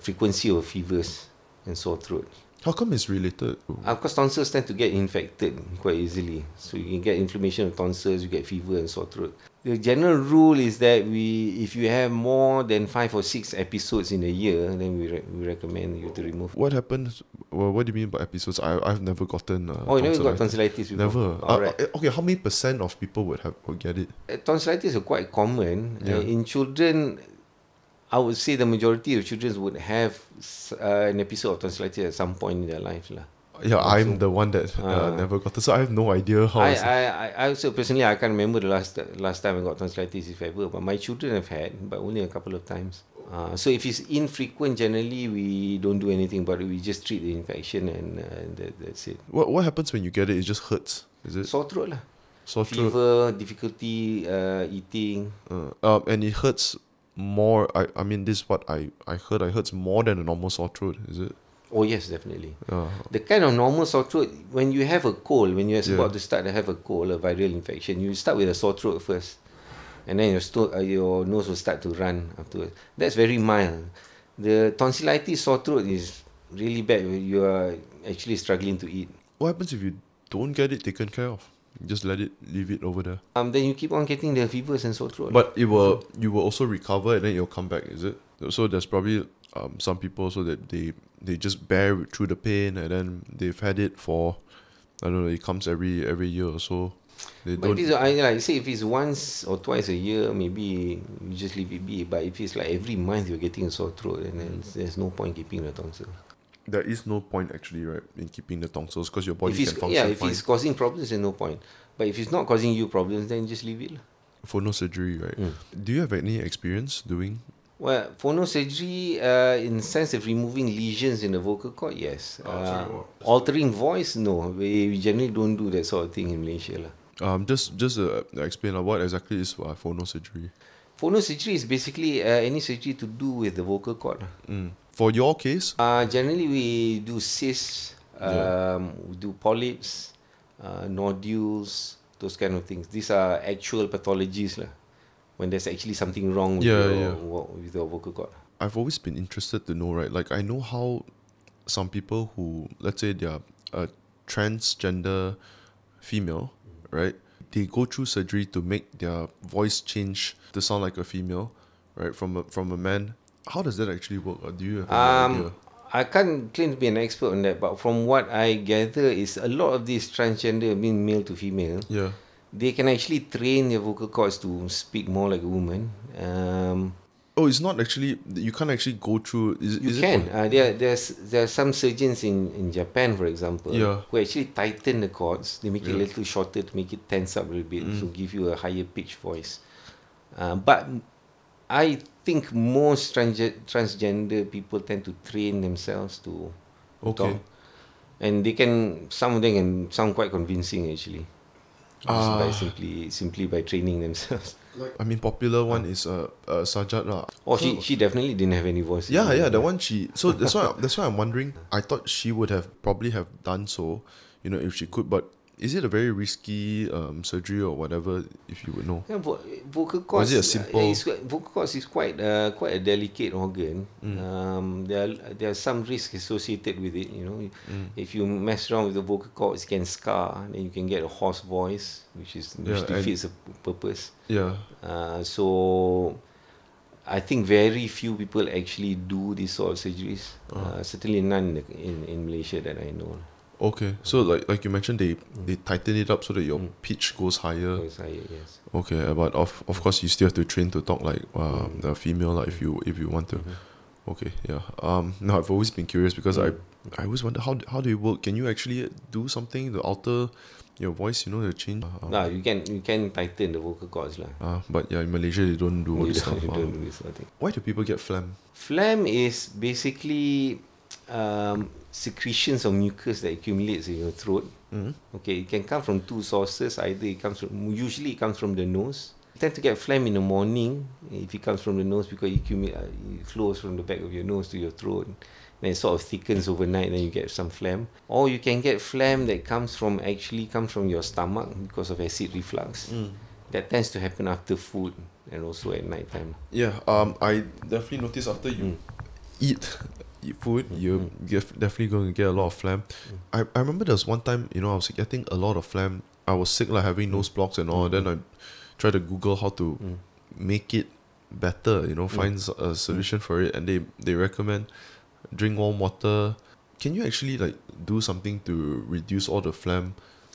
frequency of fevers and sore throat. How come it's related? Of course, tonsils tend to get infected quite easily. So you can get inflammation of tonsils, you get fever and sore throat. The general rule is that if you have more than 5 or 6 episodes in a year, then we recommend you to remove. What happens? Well, what do you mean by episodes? I've never gotten tonsillitis. You never got tonsillitis before? Never. Right. Okay, how many % of people would get it? Tonsillitis are quite common. In children, I would say the majority of children would have an episode of tonsillitis at some point in their life lah. Yeah, I'm the one that never got it, so I have no idea how. I also personally I can't remember the last time I got tonsillitis, if ever. But my children have had, but only a couple of times. So if it's infrequent, generally we don't do anything, but we just treat the infection and that's it. What happens when you get it? It just hurts, is it? Sore throat lah. Sore throat. Fever, difficulty eating. And it hurts more. I mean, this is what I heard. It hurts more than a normal sore throat, is it? Oh yes, definitely. The kind of normal sore throat, when you have a cold, when you're about to start to have a cold, a viral infection, you start with a sore throat first, and then your nose will start to run afterwards. That's very mild. The tonsillitis sore throat is really bad. You are actually struggling to eat. What happens if you don't get it taken care of? Just leave it over there. Then you keep on getting the fevers and sore throat. But you will also recover, and then you'll come back, is it? So there's probably some people so that they just bear through the pain, and then they've had it for, I don't know, it comes every year or so. Like I say, if it's once or twice a year, maybe you just leave it be. But if it's like every month you're getting a sore throat, and then there's no point keeping the tonsils. There is no point actually, right, in keeping the tonsils because your body can function. Yeah, if it's causing problems, there's no point. But if it's not causing you problems, then just leave it. Phono surgery, right? Do you have any experience doing? Well, phonosurgery, in the sense of removing lesions in the vocal cord, yes. Altering voice, no. We generally don't do that sort of thing in Malaysia. Just explain what exactly is phonosurgery. Phonosurgery is basically any surgery to do with the vocal cord. For your case? Generally, we do cysts, we do polyps, nodules, those kind of things. These are actual pathologies lah. When there's actually something wrong with your vocal cord. I've always been interested to know, right? Like, I know how some people who, let's say they're a transgender female, right? They go through surgery to make their voice change to sound like a female, right? From a man. How does that actually work? Or do you have any idea? I can't claim to be an expert on that, but from what I gather is a lot of these transgender, being male to female, they can actually train their vocal cords to speak more like a woman. It's not actually, you can't actually go through. Is it? There are some surgeons in Japan, for example, who actually tighten the cords. They make it a little shorter to make it tense up a little bit, to give you a higher pitch voice. But I think most transgender people tend to train themselves to talk, and some of them can sound quite convincing actually. By simply by training themselves. I mean, popular one is Sajat lah. Oh, she definitely didn't have any voice. The one she. So that's why I'm wondering. I thought she would have done so, if she could. But is it a very risky surgery or whatever? If you would know. Yeah, vocal cords. Is it a simple? Vocal cords is quite a delicate organ. There are some risks associated with it. If you mess around with the vocal cords, it can scar, and you can get a hoarse voice, which defeats the purpose. So I think very few people actually do these sort of surgeries. Certainly none in Malaysia that I know. Okay, so like you mentioned, they tighten it up so that your pitch goes higher. Goes higher, yes. Okay, but of course you still have to train to talk like the female, like if you want to. Okay, yeah. Now I've always been curious because I always wonder how do you work? Can you actually do something to alter your voice? You know, to change. Nah, you can tighten the vocal cords lah. But yeah, in Malaysia they don't do all this stuff. They don't do this sort of thing. Why do people get phlegm? Phlegm is basically secretions of mucus that accumulates in your throat. Okay, it can come from two sources. Either it comes from, usually it comes from the nose. You tend to get phlegm in the morning if it comes from the nose because it flows from the back of your nose to your throat. And it sort of thickens overnight, and then you get some phlegm. Or you can get phlegm that comes from your stomach because of acid reflux. That tends to happen after food and also at night time. Yeah, I definitely noticed after you eat food, you're definitely going to get a lot of phlegm. I remember there was one time, you know, I was getting a lot of phlegm. I was sick, like having nose blocks and all. Then I tried to Google how to make it better, you know, find a solution for it. And they recommend drink warm water. Can you actually like do something to reduce all the phlegm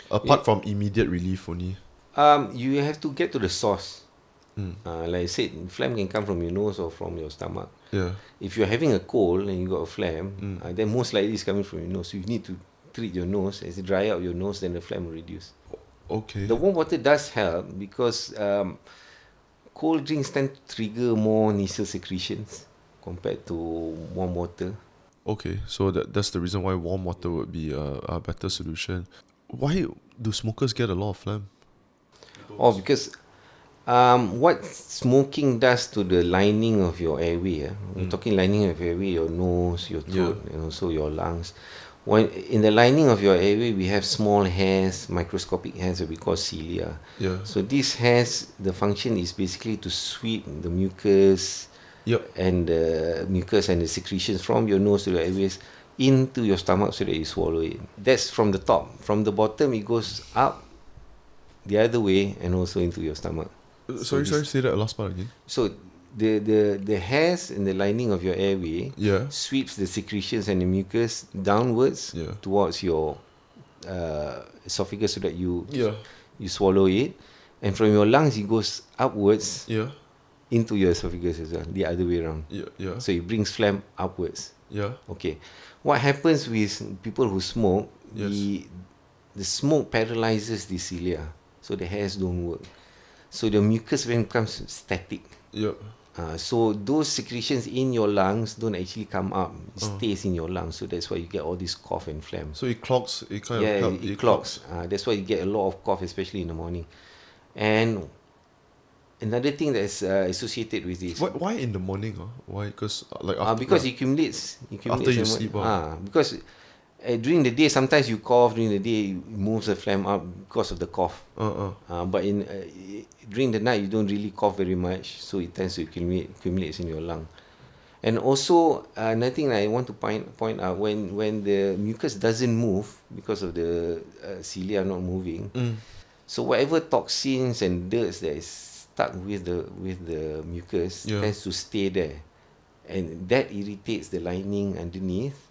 apart from immediate relief only? You have to get to the source. Like I said, phlegm can come from your nose or from your stomach. Yeah. If you're having a cold and you got a phlegm, then most likely it's coming from your nose. So you need to treat your nose. As you dry out your nose, then the phlegm will reduce. Okay. The warm water does help because cold drinks tend to trigger more nasal secretions compared to warm water. Okay, so that's the reason why warm water would be a better solution. Why do smokers get a lot of phlegm? Oh, because what smoking does to the lining of your airway. We're talking lining of your airway, your nose, your throat, and also your lungs. When in the lining of your airway, we have small hairs, microscopic hairs that we call cilia. Yeah. So these hairs, the function is basically to sweep the mucus, and the mucus and the secretions from your nose to the airways into your stomach so that you swallow it. That's from the top. From the bottom, it goes up the other way and also into your stomach. Sorry, say that last part again. So the hairs in the lining of your airway sweeps the secretions and the mucus downwards towards your esophagus so that you swallow it, and from your lungs it goes upwards into your esophagus as well, the other way around. So it brings phlegm upwards. Okay, what happens with people who smoke? The smoke paralyzes the cilia, so the hairs don't work. So the mucus then becomes static. So those secretions in your lungs don't actually come up. It stays in your lungs. So that's why you get all this cough and phlegm. So it clogs. It kind of helps. It clogs. That's why you get a lot of cough, especially in the morning. And another thing that's associated with this. Why in the morning? Why? Because it accumulates. After you sleep. Because during the day, sometimes you cough. During the day, it moves the phlegm up because of the cough. But during the night, you don't really cough very much, so it tends to accumulate in your lung. And also, another thing I want to point out, when the mucus doesn't move because of the cilia not moving, so whatever toxins and dirt that is stuck with the mucus tends to stay there, and that irritates the lining underneath.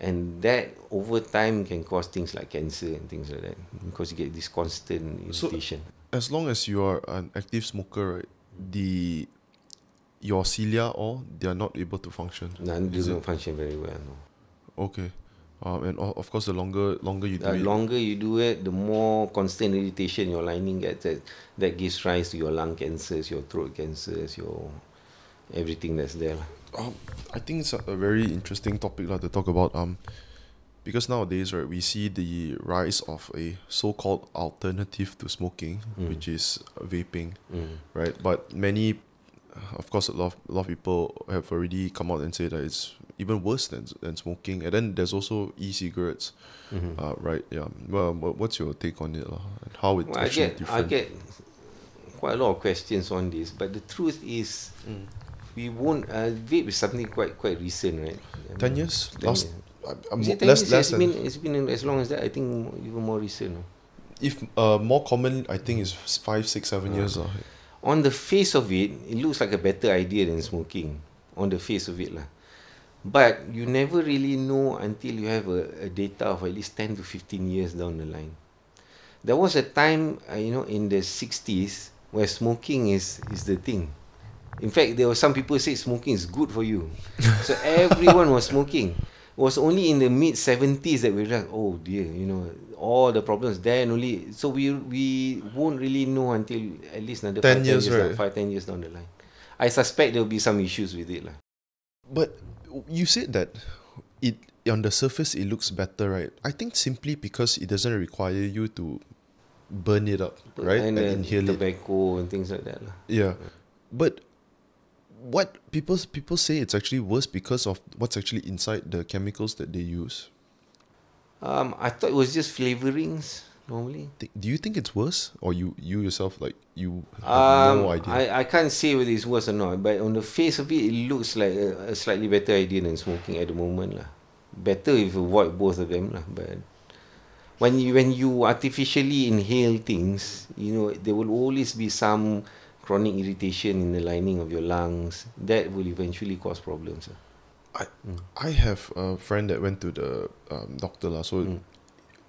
And that over time can cause things like cancer and things like that because you get this constant irritation. So, as long as you are an active smoker, right, your cilia they are not able to function. No, they don't function very well. No. Okay, and of course, the longer you do it, the more constant irritation your lining gets. That gives rise to your lung cancers, your throat cancers, your everything that's there. I think it's a very interesting topic to talk about, because nowadays, right, we see the rise of a so-called alternative to smoking, which is vaping, right? But many, of course, a lot of people have already come out and said that it's even worse than smoking. And then there's also e-cigarettes, right? Yeah. Well, what's your take on it, and how it's actually different? I get quite a lot of questions on this, but the truth is, we won't. Vape is something quite recent, right? 10 years. It's been as long as that. I think even more recent. If more common, I think is 5, 6, 7 years. on the face of it, it looks like a better idea than smoking. On the face of it lah. But you never really know until you have a data of at least 10 to 15 years down the line. There was a time, you know, in the 60s where smoking is the thing. In fact, there were some people say smoking is good for you. So everyone was smoking. It was only in the mid-70s that we realized, oh dear, you know, all the problems there and only... So we won't really know until at least another 5, 10 years down the line. I suspect there will be some issues with it. Lah. But you said that it on the surface, it looks better, right? I think simply because it doesn't require you to burn it up, right? And inhale tobacco it. And things like that. Lah. Yeah. But... what people say it's actually worse because of what's actually inside the chemicals that they use. I thought it was just flavorings normally. Do you think it's worse, or you yourself like you have no idea? I can't say whether it's worse or not, but on the face of it, it looks like a slightly better idea than smoking at the moment lah. Better if you avoid both of them lah. But when you artificially inhale things, you know there will always be some chronic irritation in the lining of your lungs that will eventually cause problems. I have a friend that went to the doctor lah. So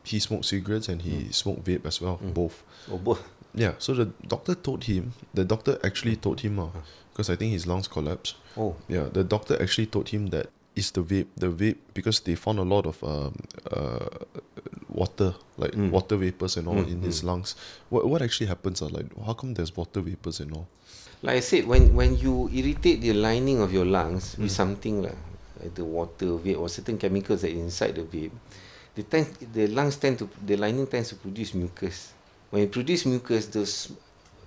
he smoked cigarettes and he smoked vape as well, both. Oh, both. Yeah. So the doctor actually told him because I think his lungs collapsed. Oh. Yeah. The doctor actually told him that it's the vape because they found a lot of water, like water vapors and all in his lungs. What actually happens? Like, how come there's water vapors and all? Like I said, when you irritate the lining of your lungs with something like the water vape or certain chemicals that are inside the vape, the lining tends to produce mucus. When you produce mucus,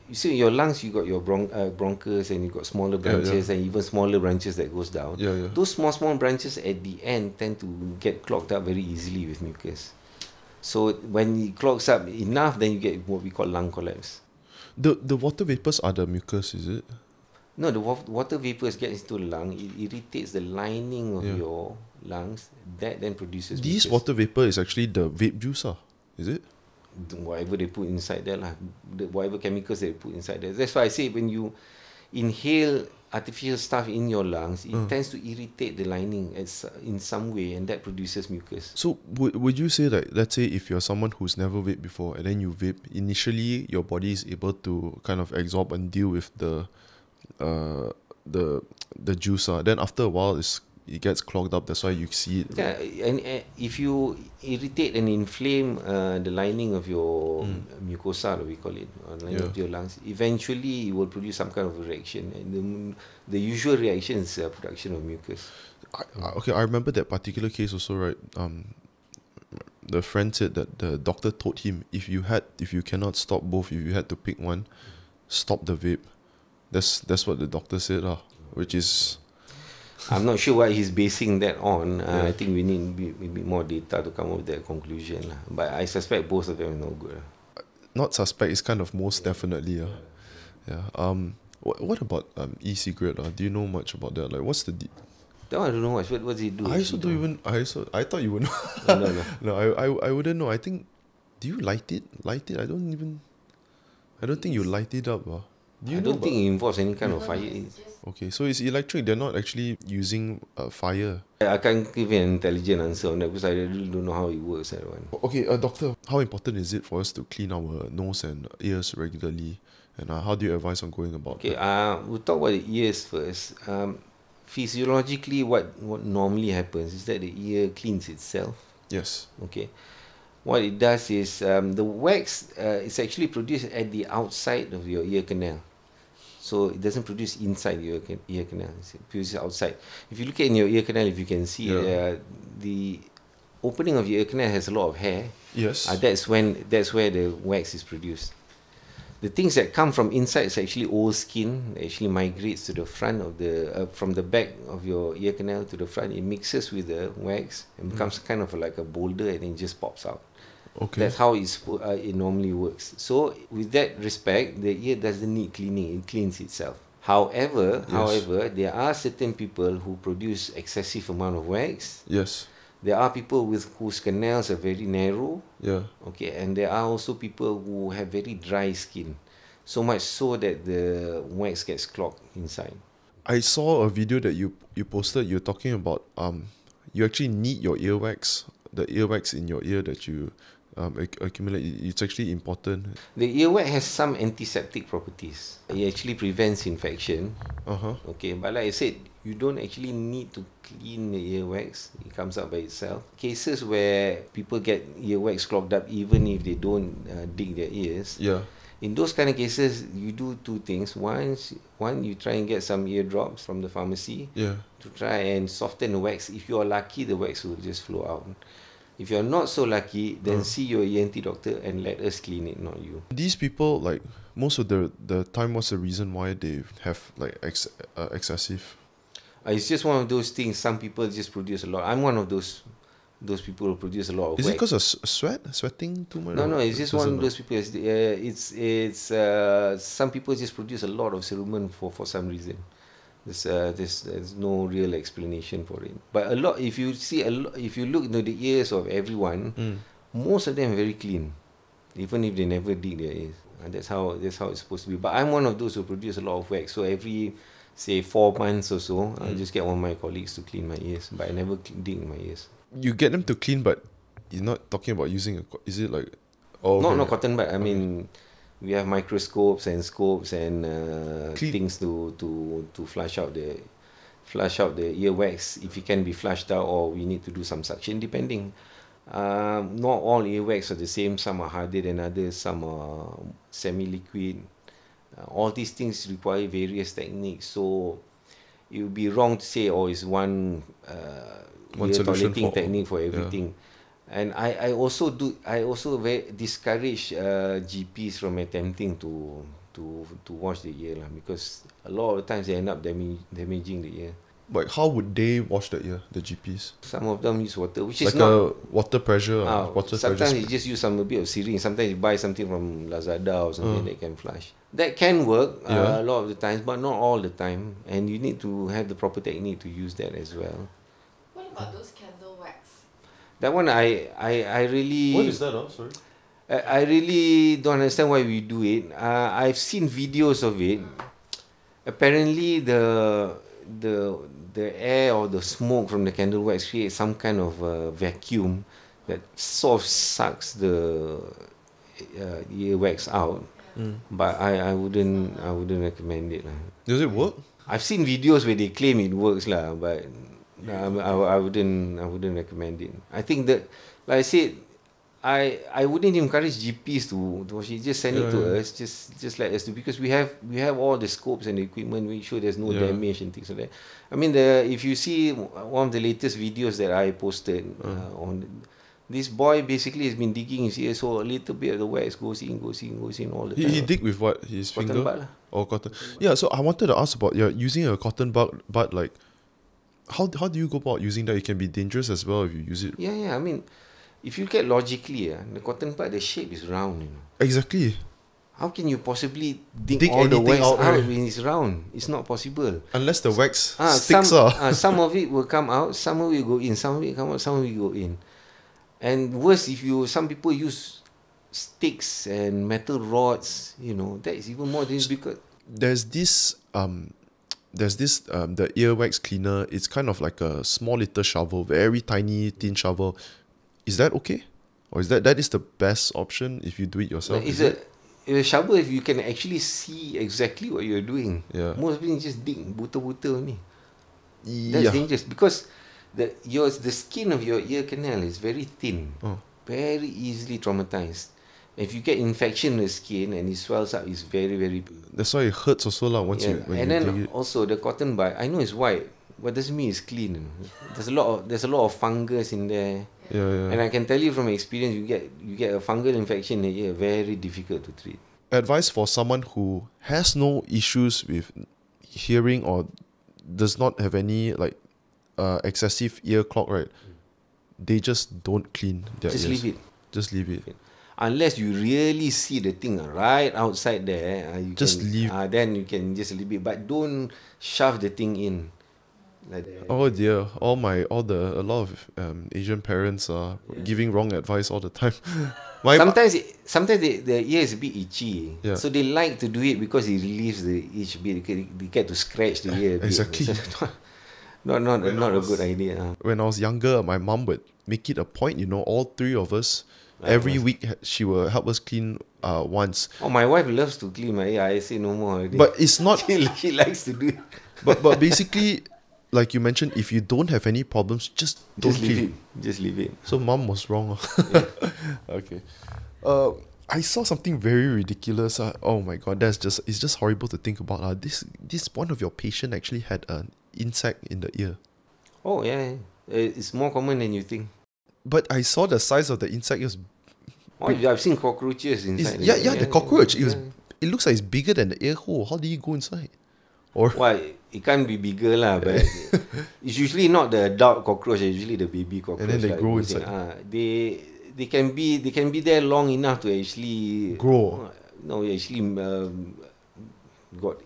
you see your lungs, you got your bronchus and you got smaller branches and even smaller branches that goes down. Yeah, yeah. Those small branches at the end tend to get clogged up very easily with mucus. So when it clogs up enough, then you get what we call lung collapse. The water vapours are the mucus, is it? No, the water vapours get into the lung. It irritates the lining of your lungs. That then produces mucus. These water vapour is actually the vape juice, is it? Whatever they put inside there, whatever chemicals they put inside there. That's why I say when you inhale artificial stuff in your lungs, it tends to irritate the lining in some way, and that produces mucus. So would you say that, let's say if you're someone who's never vaped before and then you vape, initially your body is able to kind of absorb and deal with the juice. Then after a while it gets clogged up. That's why you see it. Yeah, and if you irritate and inflame the lining of your mucosa, we call it, or lining of your lungs, eventually it will produce some kind of a reaction. And the usual reaction is production of mucus. I remember that particular case also, right? The friend said that the doctor told him, if you cannot stop both, if you had to pick one, stop the vape. That's what the doctor said, which is... I'm not sure what he's basing that on. I think we need maybe more data to come up with that conclusion. But I suspect both of them are no good. Not suspect, it's kind of most definitely. What about e-cigarette? Do you know much about that? Like, what's the... That one I don't know much. What does it do? I thought you would know. No. No, I wouldn't know. I think... do you light it? I don't even... I don't think you light it up. I don't think it involves any kind of fire. Okay, so it's electric. They're not actually using fire. I can't give an intelligent answer on that because I really don't know how it works. Okay, doctor, how important is it for us to clean our nose and ears regularly? And how do you advise on going about that? We'll talk about the ears first. Physiologically, what normally happens is that the ear cleans itself. Yes. Okay. What it does is the wax is actually produced at the outside of your ear canal. So it doesn't produce inside your ear canal. It produces outside. If you look at your ear canal, if you can see, the opening of your ear canal has a lot of hair. Yes. That's where the wax is produced. The things that come from inside is actually old skin. It actually migrates to the front of from the back of your ear canal to the front. It mixes with the wax and becomes kind of like a boulder, and it just pops out. Okay. That's how it normally works. So with that respect, the ear doesn't need cleaning. It cleans itself. However, there are certain people who produce excessive amount of wax. Yes. There are people whose canals are very narrow. Yeah. Okay, and there are also people who have very dry skin. so much so that the wax gets clogged inside. I saw a video that you posted. You're talking about you actually need your earwax, the earwax in your ear that you accumulate. It's actually important. The earwax has some antiseptic properties. It actually prevents infection. Okay, but like I said, you don't actually need to clean the earwax. It comes out by itself. Cases where people get earwax clogged up even if they don't dig their ears. Yeah. In those kind of cases, you do two things. One, you try and get some eardrops from the pharmacy to try and soften the wax. If you are lucky, the wax will just flow out. If you're not so lucky, then see your ENT doctor and let us clean it, not you. These people, like, most of the time, what's the reason why they have, like, excessive? It's just one of those things. Some people just produce a lot. I'm one of those people who produce a lot of wax. Is it because of sweating too much? No, it's just one of those people. Some people just produce a lot of cerumen for some reason. There's no real explanation for it. But a lot, if you look into the ears of everyone, most of them are very clean, even if they never dig their ears. And that's how it's supposed to be. But I'm one of those who produce a lot of wax. So every, say, 4 months or so, I just get one of my colleagues to clean my ears. But I never dig my ears. You get them to clean, but you're not talking about using is it like... Oh, no, okay. Not cotton bud. I mean, we have microscopes and scopes and things to flush out the earwax if it can be flushed out, or we need to do some suction, depending. Not all earwax are the same. Some are harder than others. Some are semi-liquid. All these things require various techniques. So it would be wrong to say, oh, it's one toileting technique for everything. Yeah. And I also very discourage GPs from attempting to wash the ear, because a lot of the times they end up damaging the ear. Like, how would they wash the ear, the GPs? Some of them use water, which is not... Like a water pressure? Sometimes you just use a bit of syringe. Sometimes you buy something from Lazada or something that can flush. That can work a lot of the times, but not all the time. And you need to have the proper technique to use that as well. What about those candle wax? That one, I really... What is that? Oh, sorry. I really don't understand why we do it. I've seen videos of it. Apparently, the air or the smoke from the candle wax creates some kind of vacuum that sort of sucks the earwax out. But I wouldn't recommend it. Does it work? I've seen videos where they claim it works, but I wouldn't recommend it. I think that, like I said, I wouldn't encourage GPs to actually just send it to us. Just let us do, because we have all the scopes and the equipment. Make sure there's no damage and things like that. I mean, if you see one of the latest videos that I posted on, this boy basically has been digging his ear, so a little bit of the wax goes in all the time. He dig with what, his cotton finger? Bud, oh, cotton. Yeah. So I wanted to ask about using a cotton bud, like, how do you go about using that? It can be dangerous as well if you use it. Yeah. I mean, if you get logically, the cotton bud, the shape is round, Exactly. How can you possibly dig all the wax out when it's round? It's not possible. Unless the wax sticks. Some of it will come out, some of it will go in, some of it come out, some of it will go in. And worse, some people use sticks and metal rods, that is even more dangerous, because there's this the earwax cleaner. It's kind of like a small little shovel, very tiny tin shovel. Is that okay? Or is that is the best option if you do it yourself? Is a shovel if you can actually see exactly what you're doing. Yeah. Most people just dig buta-buta only. That's dangerous, because the skin of your ear canal is very thin, very easily traumatized. If you get infection in the skin and it swells up, it's very, very... That's why it hurts also once you... Also the cotton bud, I know it's white, but doesn't mean it's clean. There's a lot of fungus in there. Yeah. And I can tell you from experience, you get a fungal infection in the ear, very difficult to treat. Advice for someone who has no issues with hearing or does not have any excessive ear clog, right? They just don't clean their ears. Just leave it. Unless you really see the thing right outside there, leave. Then you can just leave it, but don't shove the thing in. Like that. Oh dear! A lot of Asian parents are giving wrong advice all the time. Sometimes the ear is a bit itchy, yeah. So they like to do it because it relieves the itch bit. They get to scratch the ear a bit. Exactly. So not a good idea. When I was younger, my mum would make it a point, you know, all three of us, every week she will help us clean once. Oh, my wife loves to clean my ear. I say no more already. But it's not... she likes to do it. But basically... Like you mentioned, if you don't have any problems, just leave it. So mom was wrong. Yeah. Okay. I saw something very ridiculous. Oh my god, it's just horrible to think about. This one of your patient actually had an insect in the ear. Oh yeah, it's more common than you think. But I saw the size of the insect. It was... Oh, I've seen cockroaches inside. The cockroach. Yeah. It looks like it's bigger than the ear hole. How did you go inside? Well, it can't be bigger lah, but it's usually not the adult cockroach, it's usually the baby cockroach. And then they grow inside. They can be there long enough to actually grow. Got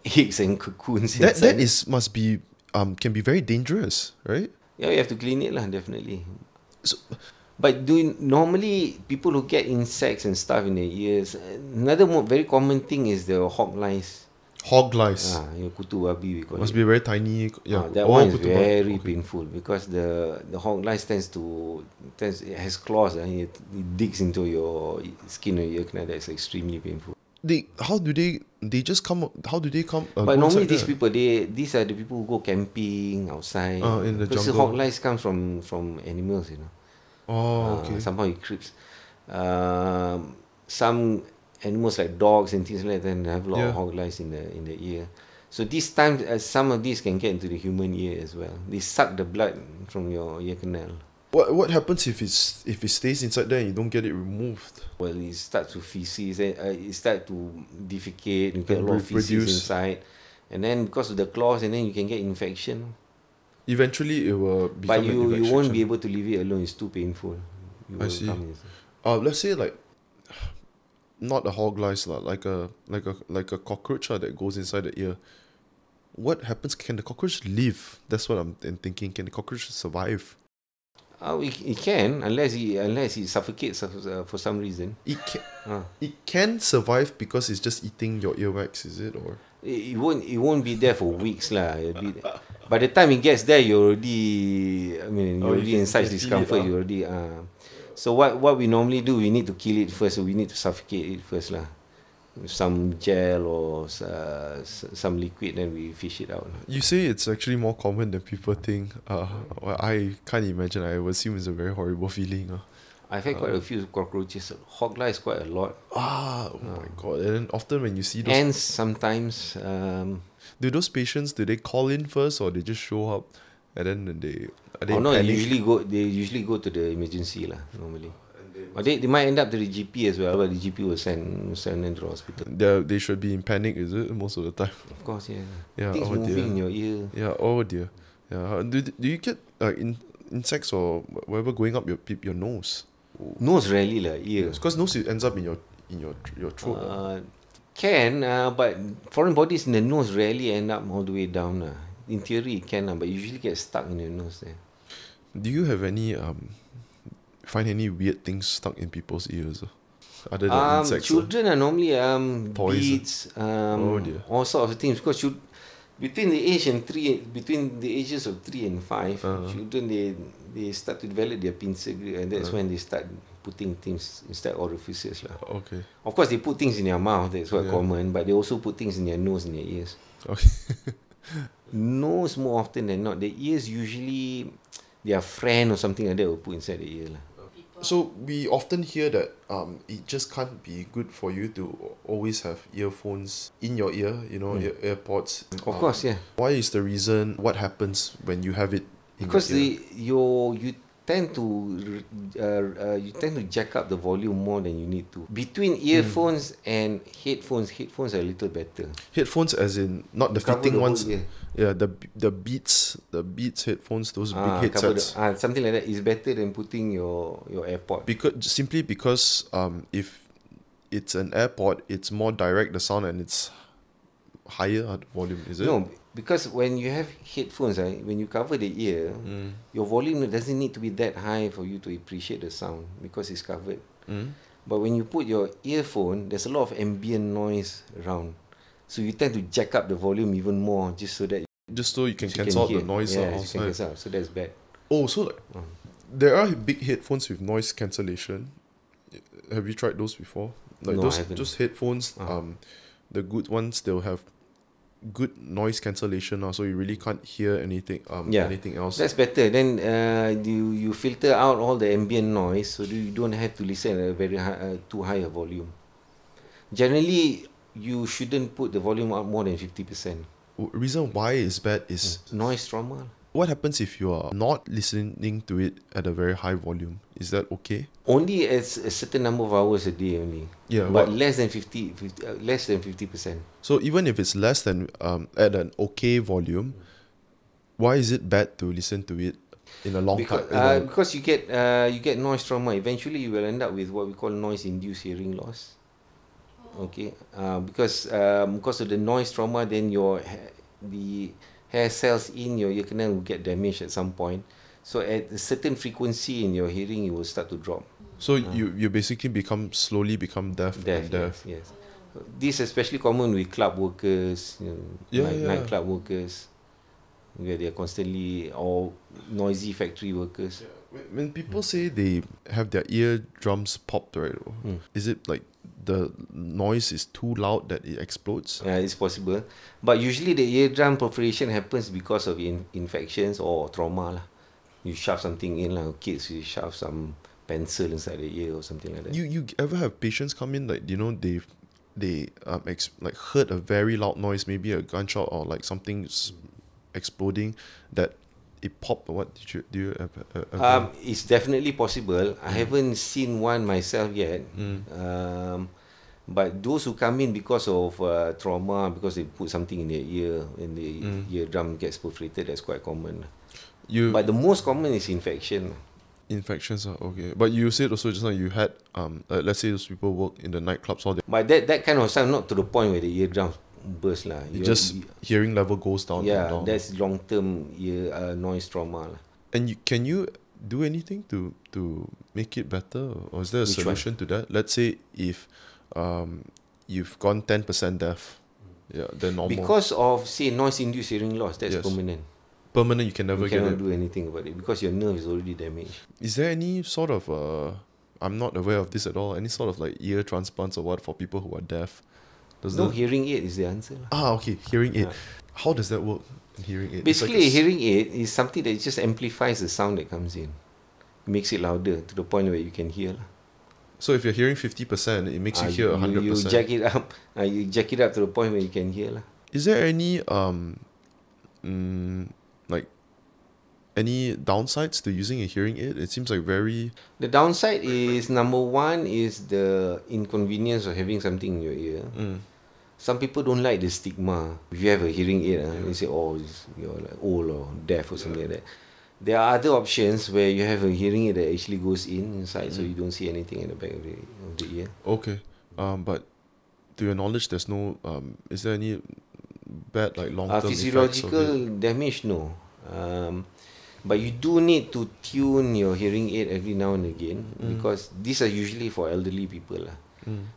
eggs and cocoons. That must be very dangerous, right? Yeah, you have to clean it lah, definitely. So, but normally people who get insects and stuff in their ears, another very common thing is the hog lice. Hog lice. Kutu babi we call it. Must be very tiny. Yeah, that one is very painful because the hog lice tends it has claws and it digs into your skin or your ear. That's extremely painful. How do they come? But normally these are the people who go camping outside. In the jungle. Hog lice comes from animals, you know. Oh, okay. Somehow it creeps. Some animals like dogs and things like that have a lot of hog lice in the ear. So this time, some of these can get into the human ear as well. They suck the blood from your ear canal. What happens if it stays inside there and you don't get it removed? Well, it starts to feces, it starts to defecate, you get a lot of feces inside. And then because of the claws, and then you can get infection. Eventually it will become an infection. But you won't be able to leave it alone, it's too painful. I see. Let's say like, not a hog lice like a cockroach that goes inside the ear. What happens? Can the cockroach live? That's what I'm thinking. Can the cockroach survive? It can, unless it suffocates for some reason. It can survive because it's just eating your earwax, is it? Or it won't be there for weeks lah. By the time it gets there, you're already in such discomfort. So what we normally do, we need to kill it first. So we need to suffocate it first lah, with some gel or some liquid. Then we fish it out. You say it's actually more common than people think. I can't imagine. I would assume it's a very horrible feeling. I've had quite a few cockroaches. Hog lice quite a lot. My god! And then often when you see those ants, sometimes do those patients they call in first or they just show up? And then they usually go to the emergency lah normally. But they might end up to the GP as well, but the GP will send them to the hospital. They should be in panic, is it, most of the time? Of course, yeah. Yeah. Things moving in your ear. Yeah. Oh dear. Yeah. Do you get insects or whatever going up your nose? Nose rarely lah. Ear. Because nose ends up in your throat. But foreign bodies in the nose rarely end up all the way down lah. In theory, it can, but usually gets stuck in your nose there. Do you have any find any weird things stuck in people's ears, other than insects? Children are normally beads, all sorts of things. Because between the ages of 3 and 5, children they start to develop their pincer grip, and that's when they start putting things inside orifices lah. Okay. Of course, they put things in their mouth. That's quite common, but they also put things in their nose and their ears. Okay. Nose more often than not. The ears usually their friend or something like that will put inside the ear lah. So we often hear that it just can't be good for you to always have earphones in your ear, you know, AirPods. Of course, yeah. Why is the reason? What happens when you have it in your ear? Because you tend to jack up the volume more than you need to. Between earphones and headphones are a little better. Headphones as in not the fitting ones. Yeah, the Beats headphones, those big headsets. Something like that is better than putting your AirPod. Because if it's an AirPod, it's more direct the sound and it's higher volume, is it? No, because when you have headphones, when you cover the ear, your volume doesn't need to be that high for you to appreciate the sound because it's covered. But when you put your earphone, there's a lot of ambient noise around. So you tend to jack up the volume even more just so that... Just so you can cancel out the noise outside. So that's bad. Oh, so like, there are big headphones with noise cancellation. Have you tried those before? Like no, those, I haven't. Those headphones, the good ones, they'll have good noise cancellation now, so you really can't hear anything anything else. That's better. Then you filter out all the ambient noise, so you don't have to listen at a very high, too high a volume. Generally, you shouldn't put the volume up more than 50%. Reason why it's bad is noise trauma. What happens if you are not listening to it at a very high volume? Is that okay? Only as a certain number of hours a day only. Yeah, but less than 50%. So even if it's less than at an okay volume, why is it bad to listen to it in a long time? Because you get noise trauma. Eventually, you will end up with what we call noise-induced hearing loss. Okay, because of the noise trauma, then the hair cells in your ear canal will get damaged at some point. So at a certain frequency in your hearing, it will start to drop. So you basically slowly become deaf. Yes. This is especially common with club workers, nightclub workers, where they are constantly, or noisy factory workers. Yeah. When people say they have their eardrums popped, right? Is it like the noise is too loud that it explodes? Yeah, it's possible. But usually the eardrum perforation happens because of infections or trauma. You shove something in, like kids, you shove some pencil inside the ear or something like that. You ever have patients come in, like, you know, they heard a very loud noise, maybe a gunshot or like something's exploding, that it popped, or what? Do you it's definitely possible. I haven't seen one myself yet. But those who come in because of trauma, because they put something in their ear and the eardrum gets perforated, that's quite common. But the most common is infection. Infections are okay. But you said also just now you had, let's say those people work in the nightclubs all day. But that kind of stuff, not to the point where the eardrum burst lah. Just hearing level goes down. Yeah, down. That's long-term ear noise trauma lah. And can you do anything to make it better? Or is there a solution to that? Let's say if you've gone 10% deaf, they're normal. Because of, say, noise-induced hearing loss, that's permanent. Permanent, you can never get it. You cannot do anything about it because your nerve is already damaged. Is there any sort of, I'm not aware of this at all, any sort of like ear transplants or what for people who are deaf? Hearing aid is the answer. Ah, okay, hearing aid. How does that work, hearing aid? Basically, like hearing aid is something that just amplifies the sound that comes in. It makes it louder to the point where you can hear. So if you're hearing 50%, it makes you hear 100%. You jack it up. You jack it up to the point where you can hear. Is there any... any downsides to using a hearing aid? It seems like very... The downside is, number one, is the inconvenience of having something in your ear. Some people don't like the stigma. If you have a hearing aid, they say, oh, you're like old or deaf or something like that. There are other options where you have a hearing aid that actually goes inside, so you don't see anything in the back of the ear. Okay. But to your knowledge, there's no... is there any bad, like, long-term physiological damage? No. But you do need to tune your hearing aid every now and again, because these are usually for elderly people.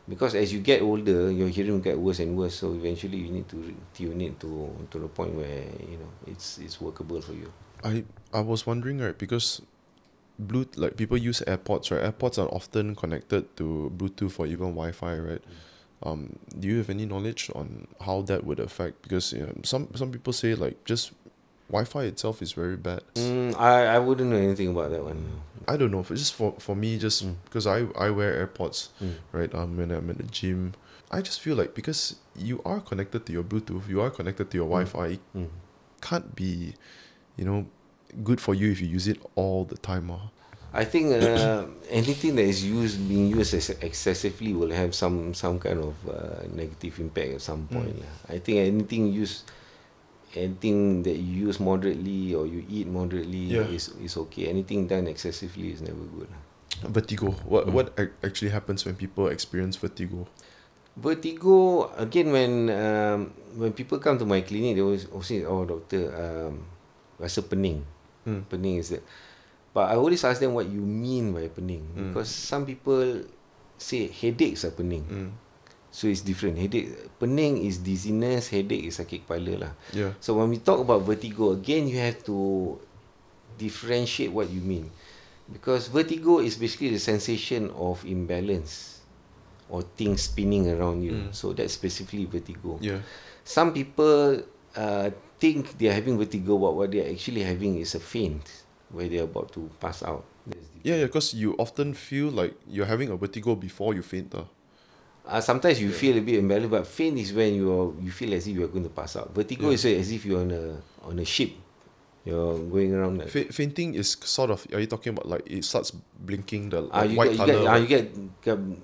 Because as you get older, your hearing gets worse and worse, so eventually you need to tune it to the point where, you know, it's workable for you. I was wondering, right, because people use AirPods, right? AirPods are often connected to Bluetooth or even Wi-Fi, right? Do you have any knowledge on how that would affect? Because, you know, some people say, like, just Wi-Fi itself is very bad. I wouldn't know anything about that one. I don't know. Just for me, just because I wear AirPods, right? When I'm at the gym, I just feel like, because you are connected to your Bluetooth, you are connected to your Wi-Fi, it can't be, you know, good for you if you use it all the time. I think anything that is being used excessively will have some kind of negative impact at some point. I think anything that you use moderately or you eat moderately is okay. Anything done excessively is never good. Vertigo. What actually happens when people experience vertigo? Vertigo, again, when people come to my clinic, they always say, oh, doctor, rasa pening. Pening is that. But I always ask them what you mean by pening, because some people say headaches are pening. So it's different. Headache, pening is dizziness, headache is sakit kepala lah. Yeah. So when we talk about vertigo, again you have to differentiate what you mean. Because vertigo is basically the sensation of imbalance or things spinning around you. So that's specifically vertigo. Yeah. Some people think they are having vertigo, but what they are actually having is a faint where they are about to pass out. Yeah, because you often feel like you're having a vertigo before you faint. Sometimes you feel a bit imbalanced, but faint is when you feel as if you are going to pass out. Vertigo is as if you're on a ship. You're going around like fainting is sort of, are you talking about like it starts blinking the white colour? You get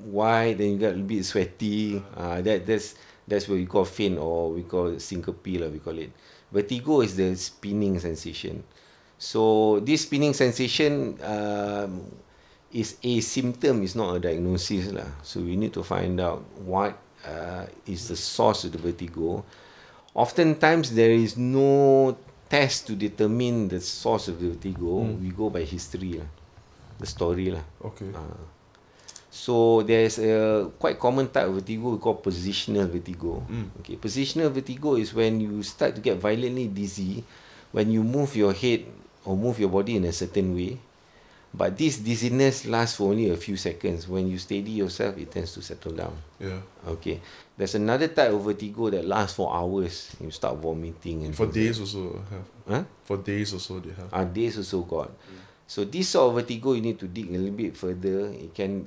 white, then you get a bit sweaty. That's what we call faint, or we call syncope lah, we call it. Vertigo is the spinning sensation. So this spinning sensation is a symptom, it's not a diagnosis lah. So we need to find out what is the source of the vertigo. Oftentimes there is no test to determine the source of the vertigo. We go by history lah, the story lah. Okay. So there's a quite common type of vertigo we call positional vertigo. Okay, positional vertigo is when you start to get violently dizzy when you move your head or move your body in a certain way. But this dizziness lasts for only a few seconds. When you steady yourself, it tends to settle down. Yeah. Okay. There's another type of vertigo that lasts for hours. You start vomiting. And for days also have. Huh? For days also they have. Days also got. So this sort of vertigo, you need to dig a little bit further. It can...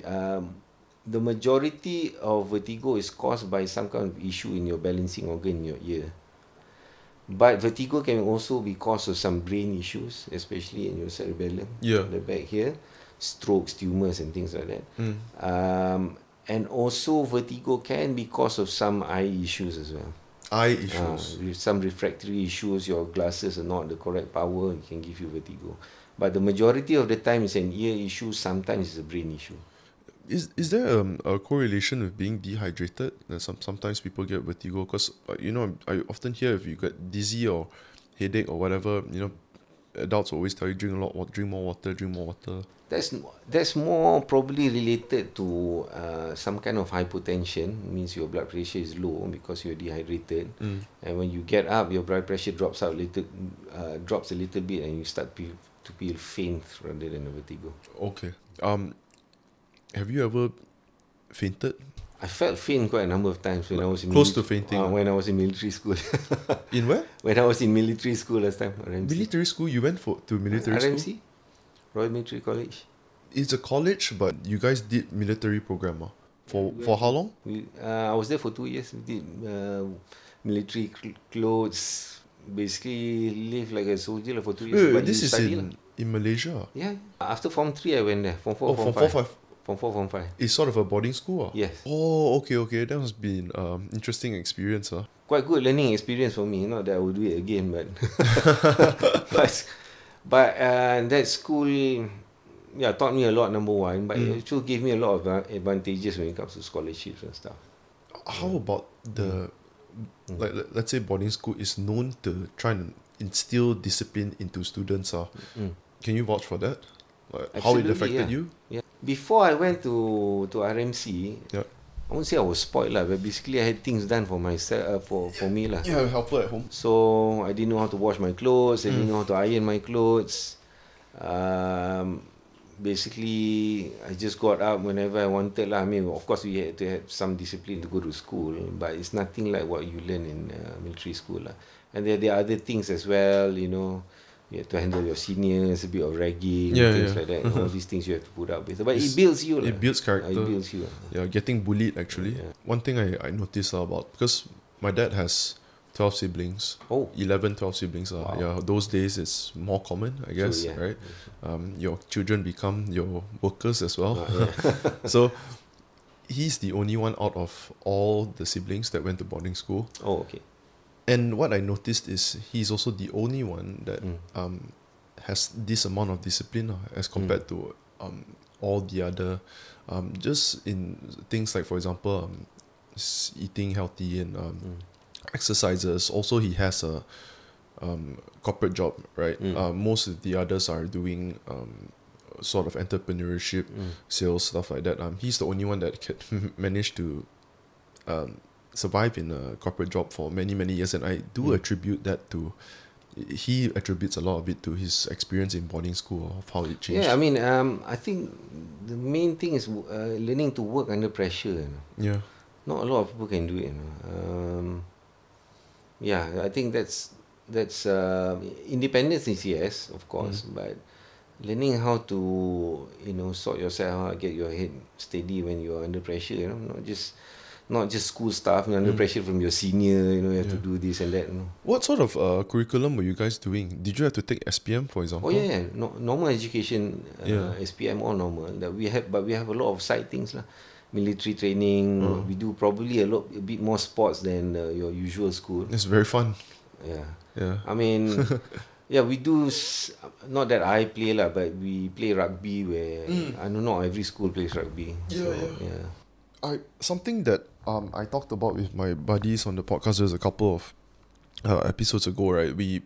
the majority of vertigo is caused by some kind of issue in your balancing organ, in your ear. But vertigo can also be caused of some brain issues, especially in your cerebellum, the back here, strokes, tumors, and things like that. And also, vertigo can be caused of some eye issues as well. Eye issues? Some refractory issues, your glasses are not the correct power, it can give you vertigo. But the majority of the time, it's an ear issue, sometimes it's a brain issue. Is there a correlation with being dehydrated? Sometimes people get vertigo because, I often hear if you get dizzy or headache or whatever, adults always tell you drink more water. That's more probably related to some kind of hypotension, means your blood pressure is low because you're dehydrated. And when you get up, your blood pressure drops a little bit and you start to feel faint rather than a vertigo. Okay. Have you ever fainted? I felt faint quite a number of times when I was in fainting. When I was in military school. In where? When I was in military school last time. RMC. Military school? You went to military school? RMC? Royal Military College. It's a college, but you guys did military program. For how long? I was there for 2 years. We did military clothes. Basically, live like a soldier for 2 years. Wait, this is in Malaysia? Yeah. After Form 3, I went there. Form 4, Form 5. It's sort of a boarding school? Yes. Oh, okay. That must be an interesting experience. Quite good learning experience for me. Not that I would do it again, but... but that school taught me a lot, number one. But it also gave me a lot of advantages when it comes to scholarships and stuff. How about the... Like, let's say boarding school is known to try and instill discipline into students. Can you vouch for that? Like, how it affected you? Yeah. Before I went to RMC, I won't say I was spoiled lah, but basically I had things done for myself, for me lah. Yeah, helper at home. So I didn't know how to wash my clothes. I didn't know how to iron my clothes. Basically, I just got up whenever I wanted lah. I mean, of course, we had to have some discipline to go to school, but it's nothing like what you learn in military school lah. And there are other things as well, You have to handle your seniors, a bit of ragging, things like that. All these things you have to put up with. But it builds you. It builds character. It builds you. Yeah, getting bullied actually. Yeah. One thing I noticed about, because my dad has 12 siblings. Oh. 12 siblings. Wow. Yeah, those days it's more common, I guess, right? Your children become your workers as well. So he's the only one out of all the siblings that went to boarding school. Oh, okay. And what I noticed is he's also the only one that has this amount of discipline as compared to all the other, just in things like, for example, eating healthy and exercises. Also, he has a corporate job, right? Most of the others are doing sort of entrepreneurship, sales, stuff like that. He's the only one that can manage to survive in a corporate job for many, many years. And I do attribute that to... He attributes a lot of it to his experience in boarding school, of how it changed. Yeah, I mean, I think the main thing is learning to work under pressure. You know? Yeah. Not a lot of people can do it. You know? Yeah, I think that's independence is yes, of course, but learning how to, you know, sort yourself out, get your head steady when you are under pressure. You know, not just school stuff, under pressure from your senior, you know, you have to do this and that. You know. What sort of curriculum were you guys doing? Did you have to take SPM, for example? Oh yeah, no, normal education, SPM or normal. That we have, but we have a lot of side things lah. Military training. We do probably a bit more sports than your usual school. It's very fun. Yeah. I mean, yeah, we do. Not that I play lah, but we play rugby. Where I don't know, every school plays rugby. Yeah, so, yeah. Something that I talked about with my buddies on the podcast, there's a couple of episodes ago, right? We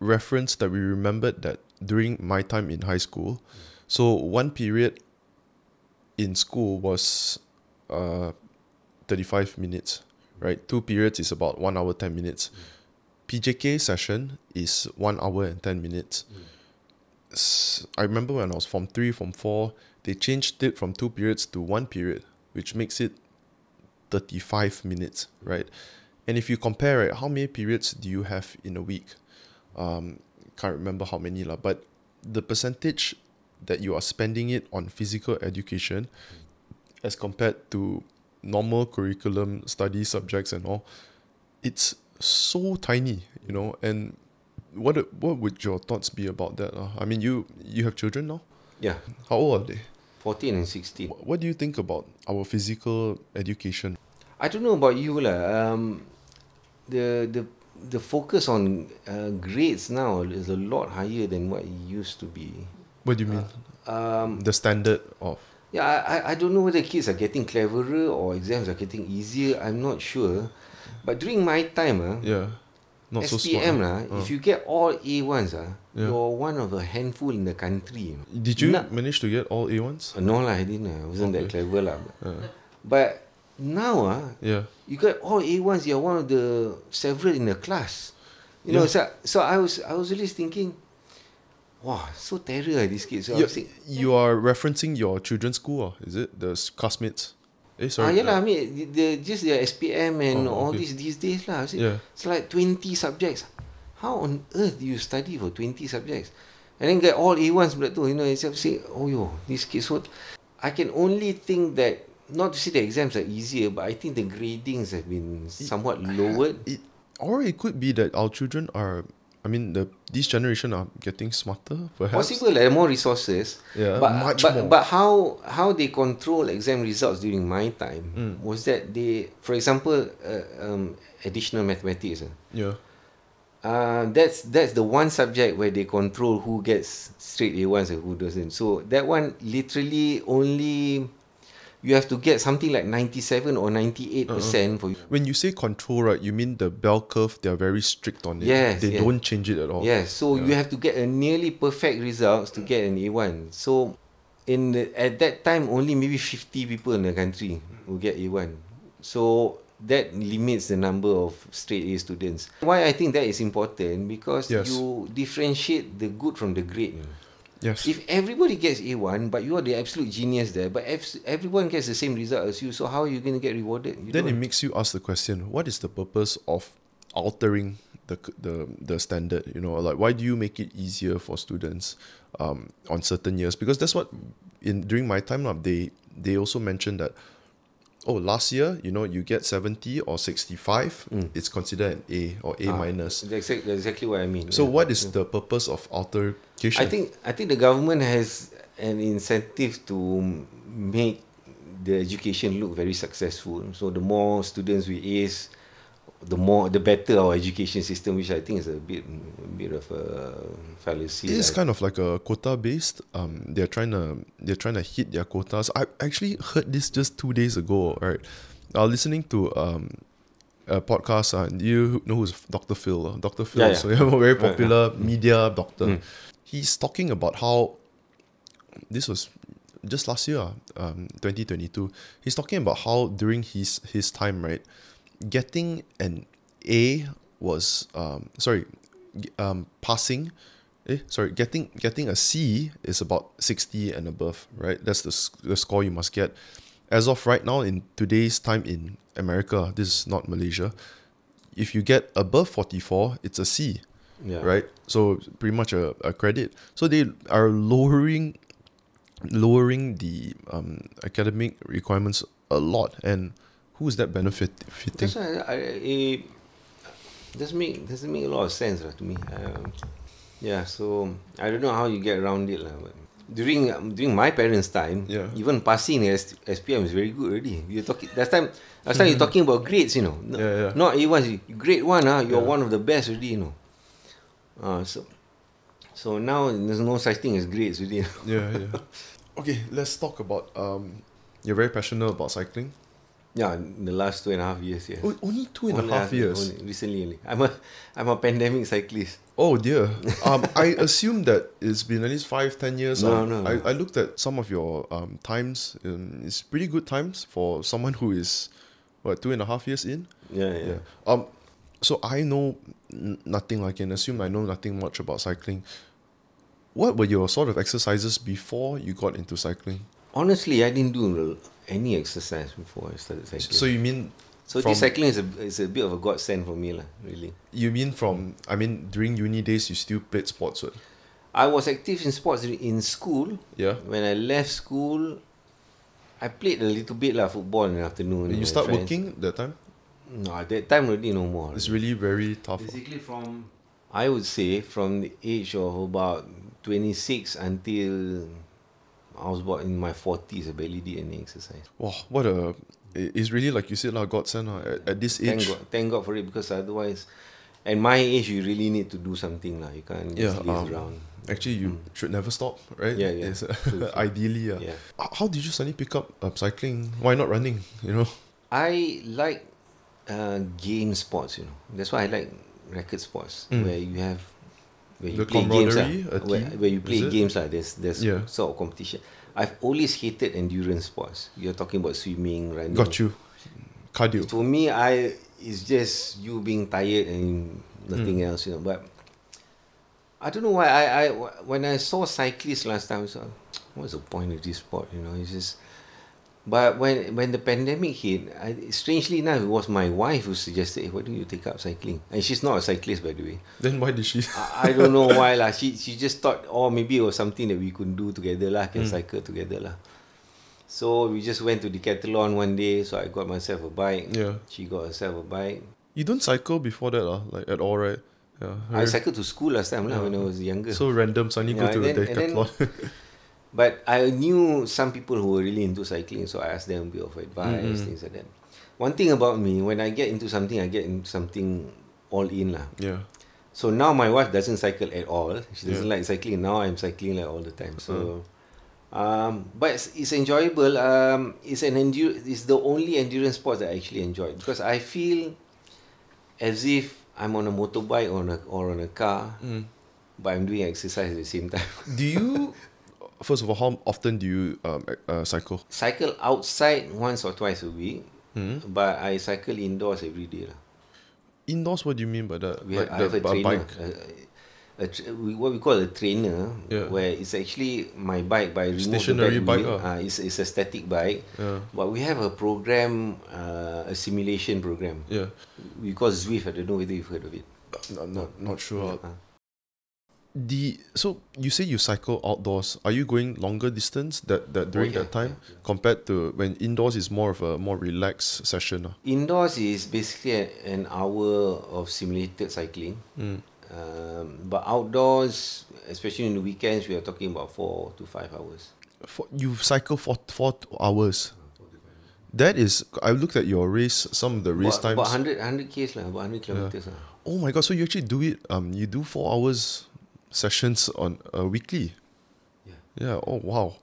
referenced that we remembered that during my time in high school, so one period in school was 35 minutes, right? Two periods is about 1 hour, 10 minutes. PJK session is 1 hour and 10 minutes. I remember when I was Form 3, Form 4, they changed it from 2 periods to 1 period, which makes it 35 minutes, right? And if you compare it, how many periods do you have in a week? Can't remember how many, but the percentage that you are spending it on physical education as compared to normal curriculum, study subjects and all, it's so tiny, you know? And what would your thoughts be about that? I mean, you have children now? Yeah. How old are they? 14 and 16. What do you think about our physical education? I don't know about you lah. The focus on grades now is a lot higher than what it used to be. What do you mean? The standard of. Yeah, I don't know whether kids are getting cleverer or exams are getting easier. I'm not sure. But during my time, not SPM, so smart. If you get all A1s, you're one of a handful in the country. Did you manage to get all A1s? No, I didn't. I wasn't that clever. But now, you got all A1s, you're one of the several in the class. You know, so I was always thinking, wow, so terrible these kids. So you are referencing your children's school, is it? The classmates? I mean, just the SPM and all these days lah. It's like 20 subjects. How on earth do you study for 20 subjects? And then get all A1s, but you know, yourself say, this case. So I can only think that, not to say the exams are easier, but I think the gradings have been somewhat lowered. Or it could be that our children are, this generation are getting smarter, perhaps. Possible, more resources. Yeah, much more. But how they control exam results during my time was that they, for example, additional mathematics. That's the one subject where they control who gets straight A1s and who doesn't. So that one literally only... You have to get something like 97 or 98% for you. When you say control, right, you mean the bell curve, they are very strict on it. Yes, they don't change it at all. Yes, so you have to get a nearly perfect results to get an A1. So at that time, only maybe 50 people in the country will get A1. So that limits the number of straight A students. Why I think that is important, because you differentiate the good from the great. Yes. If everybody gets A1, but you are the absolute genius there, but everyone gets the same result as you, so how are you going to get rewarded? Then it makes you ask the question: what is the purpose of altering the standard? You know, like, why do you make it easier for students on certain years? Because that's what during my time up they also mentioned that. Last year, you know, you get 70 or 65, it's considered an A or A minus. That's exactly what I mean. So what is the purpose of altercation? I think the government has an incentive to make the education look very successful. So the more students with A's, the better our education system, which I think is a bit of a fallacy. It's kind of like a quota based. They're trying to hit their quotas. I actually heard this just 2 days ago. Right, I was listening to a podcast. You know who's Dr. Phil? Dr. Phil, very popular media doctor. He's talking about how this was just last year, 2022, he's talking about how during his time, right, getting an A was, getting a C is about 60 and above, right? That's the score you must get. As of right now, in today's time in America, this is not Malaysia, if you get above 44, it's a C, yeah, right? So pretty much a credit. So they are lowering the academic requirements a lot, and who is that benefiting? It doesn't make a lot of sense to me. Yeah, so I don't know how you get around it. But during my parents' time, yeah, even passing SPM is very good already. You're talking last time you're talking about grades, you know. Yeah, yeah. Not A1, grade one, you're one of the best already, you know. So now there's no such thing as grades already. Yeah, yeah. Okay, let's talk about you're very passionate about cycling. Yeah, in the last 2.5 years, yes. Only 2.5 years? Only, recently only. I'm a pandemic cyclist. Oh dear. I assume that it's been at least 5-10 years. No. I looked at some of your times. It's pretty good times for someone who is, what, 2.5 years in? Yeah. So I know nothing. I can assume I know nothing much about cycling. What were your sort of exercises before you got into cycling? Honestly, I didn't do any exercise before I started cycling. So you mean... So this cycling is a bit of a godsend for me, really. You mean from... I mean, during uni days, you still played sports, right? I was active in sports in school. Yeah. When I left school, I played a little bit football in the afternoon. Did you start working that time? No, that time already no more. It's really very tough. Basically from... I would say from the age of about 26 until... I was about in my 40s, I barely did any exercise. Wow, what a... It's really like you said, godsend at this age. Thank God for it, because otherwise... At my age, you really need to do something. You can't just laze around. Actually, you should never stop, right? Yeah. True. Ideally, yeah. How did you suddenly pick up cycling? Why not running, I like game sports, That's why I like racket sports, where you have... Where you play games like this, there's sort of competition. I've always hated endurance sports. You're talking about swimming, running. Got you. Cardio. For me, it's just you being tired and nothing else, But I don't know why I when I saw cyclists last time, so what's the point of this sport? It's just. But when the pandemic hit, strangely enough, it was my wife who suggested, hey, why don't you take up cycling? And she's not a cyclist, by the way. Then why did she? I don't know why. She just thought, oh, maybe it was something that we could do together, cycle together. So we just went to Decathlon one day, so I got myself a bike. Yeah. She got herself a bike. You don't cycle before that, at all, right? Yeah. I cycled to school last time when I was younger. So random, suddenly go to Decathlon. But I knew some people who were really into cycling, so I asked them a bit of advice, things like that. One thing about me, when I get into something, all in. Yeah. So now my wife doesn't cycle at all. She doesn't like cycling. Now I'm cycling all the time. So, but it's enjoyable. It's the only endurance sport that I actually enjoy, because I feel as if I'm on a motorbike or on a car, but I'm doing exercise at the same time. Do you... First of all, how often do you cycle? Cycle outside once or twice a week, but I cycle indoors every day. Indoors, what do you mean by that? I have a trainer, what we call a trainer, where it's actually my bike by remote. Stationary bike? It's a static bike, but we have a program, a simulation program. Yeah. We call Zwift. I don't know whether you've heard of it. I'm not sure. Yeah. So you say you cycle outdoors. Are you going longer distance during that time compared to when indoors is more of a more relaxed session? Indoors is basically an hour of simulated cycling. But outdoors, especially in the weekends, we are talking about 4 to 5 hours. You cycle for 4 hours? That is, I looked at your race, some of the race times. About 100 Ks, about 100 kilometers. Oh my God, so you actually do it, you do 4 hours... sessions on weekly. Yeah. Oh wow.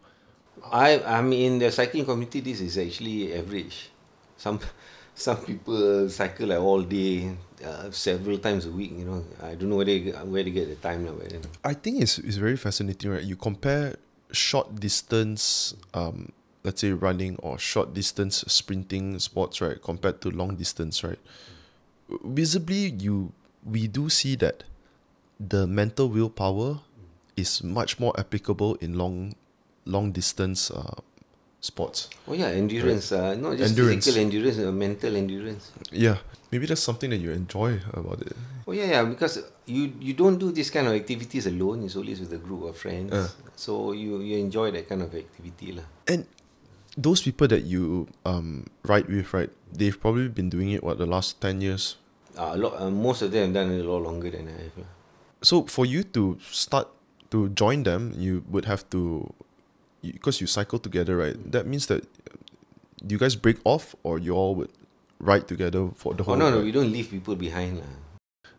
I mean, in the cycling community, this is actually average. Some people cycle all day, several times a week. I don't know where they get the time. I think it's very fascinating, right? You compare short distance, let's say running or short distance sprinting sports, right, compared to long distance, right, visibly we do see that the mental willpower is much more applicable in long distance sports. Oh yeah, endurance, right? Not just endurance. Physical endurance, mental endurance. Yeah, maybe that's something that you enjoy about it. Oh yeah, yeah, because you don't do this kind of activities alone. It's always with a group of friends. So you enjoy that kind of activity lah. And those people that you ride with, right, they've probably been doing it the last 10 years. A lot. Most of them have done it a lot longer than I have. So for you to start to join them, you would have to, because you cycle together, right? That means that you guys break off, or you all would ride together for the whole. Oh no, no, we don't leave people behind lah.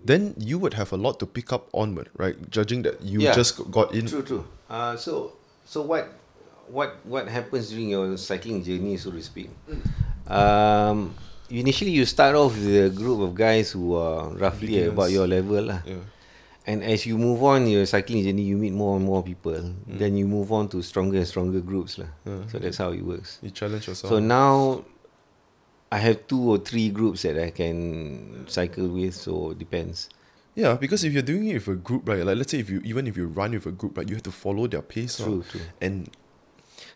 Then you would have a lot to pick up onward, right? Judging that you just got in. True, true. So what happens during your cycling journey, so to speak? Initially, you start off with a group of guys who are roughly about your level lah. Yeah. And as you move on your cycling journey, you meet more and more people. Then you move on to stronger and stronger groups lah. So that's how it works. You challenge yourself. So now, I have 2 or 3 groups that I can cycle with. So it depends. Yeah, because if you're doing it with a group, right? Like let's say even if you run with a group, right, you have to follow their pace. True, true. And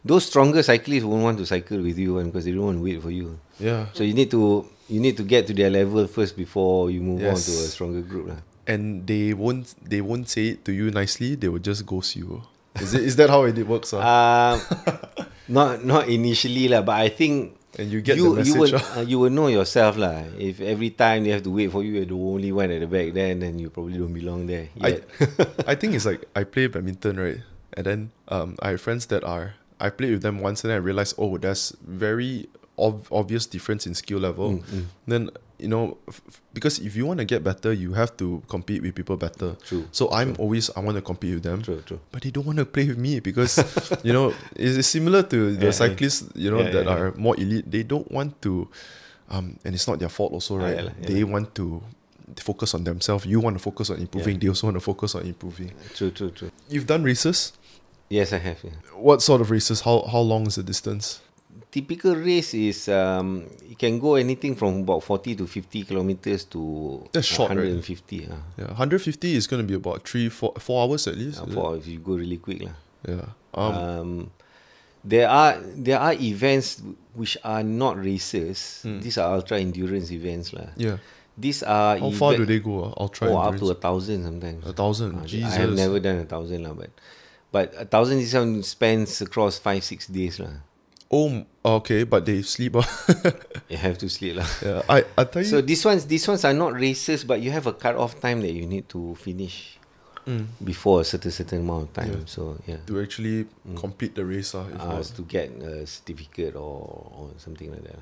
those stronger cyclists won't want to cycle with you, because they don't want to wait for you. Yeah. So you need to get to their level first before you move on to a stronger group lah. And they won't say it to you nicely. They will just ghost you. Is that how it works? Not initially lah, but I think. And you get the message. You will know yourself lah. If every time they have to wait for you, you're the only one at the back, then you probably don't belong there yet. I think it's like I play badminton, right? And then I have friends that I played with them once, and then I realized, oh, there's very obvious difference in skill level. Then, you know, because if you want to get better, you have to compete with people better. True. So I want to compete with them. True, true. But they don't want to play with me because, you know, it's similar to the cyclists, you know, that are more elite. They don't want to, and it's not their fault also, right? They want to focus on themselves. You want to focus on improving. They also want to focus on improving. True, true, true. You've done races? Yes, I have. Yeah. What sort of races? How long is the distance? Typical race is it can go anything from about 40 to 50 kilometers to 150. Right? Yeah, 150 is going to be about 3-4 hours at least. 4 hours if you go really quick lah. Yeah. There are events which are not races. These are ultra endurance events lah. Yeah. These are how far do they go? Ultra endurance. Up to 1,000 sometimes. 1,000. Jesus. I have never done 1,000 lah, but 1,000 is something spans across 5-6 days lah. Oh, okay, but they sleep. You have to sleep lah. Yeah, I tell you. So these ones are not races, but you have a cut-off time that you need to finish before a certain amount of time. Yeah. So yeah, to actually complete the race, to get a certificate or something like that.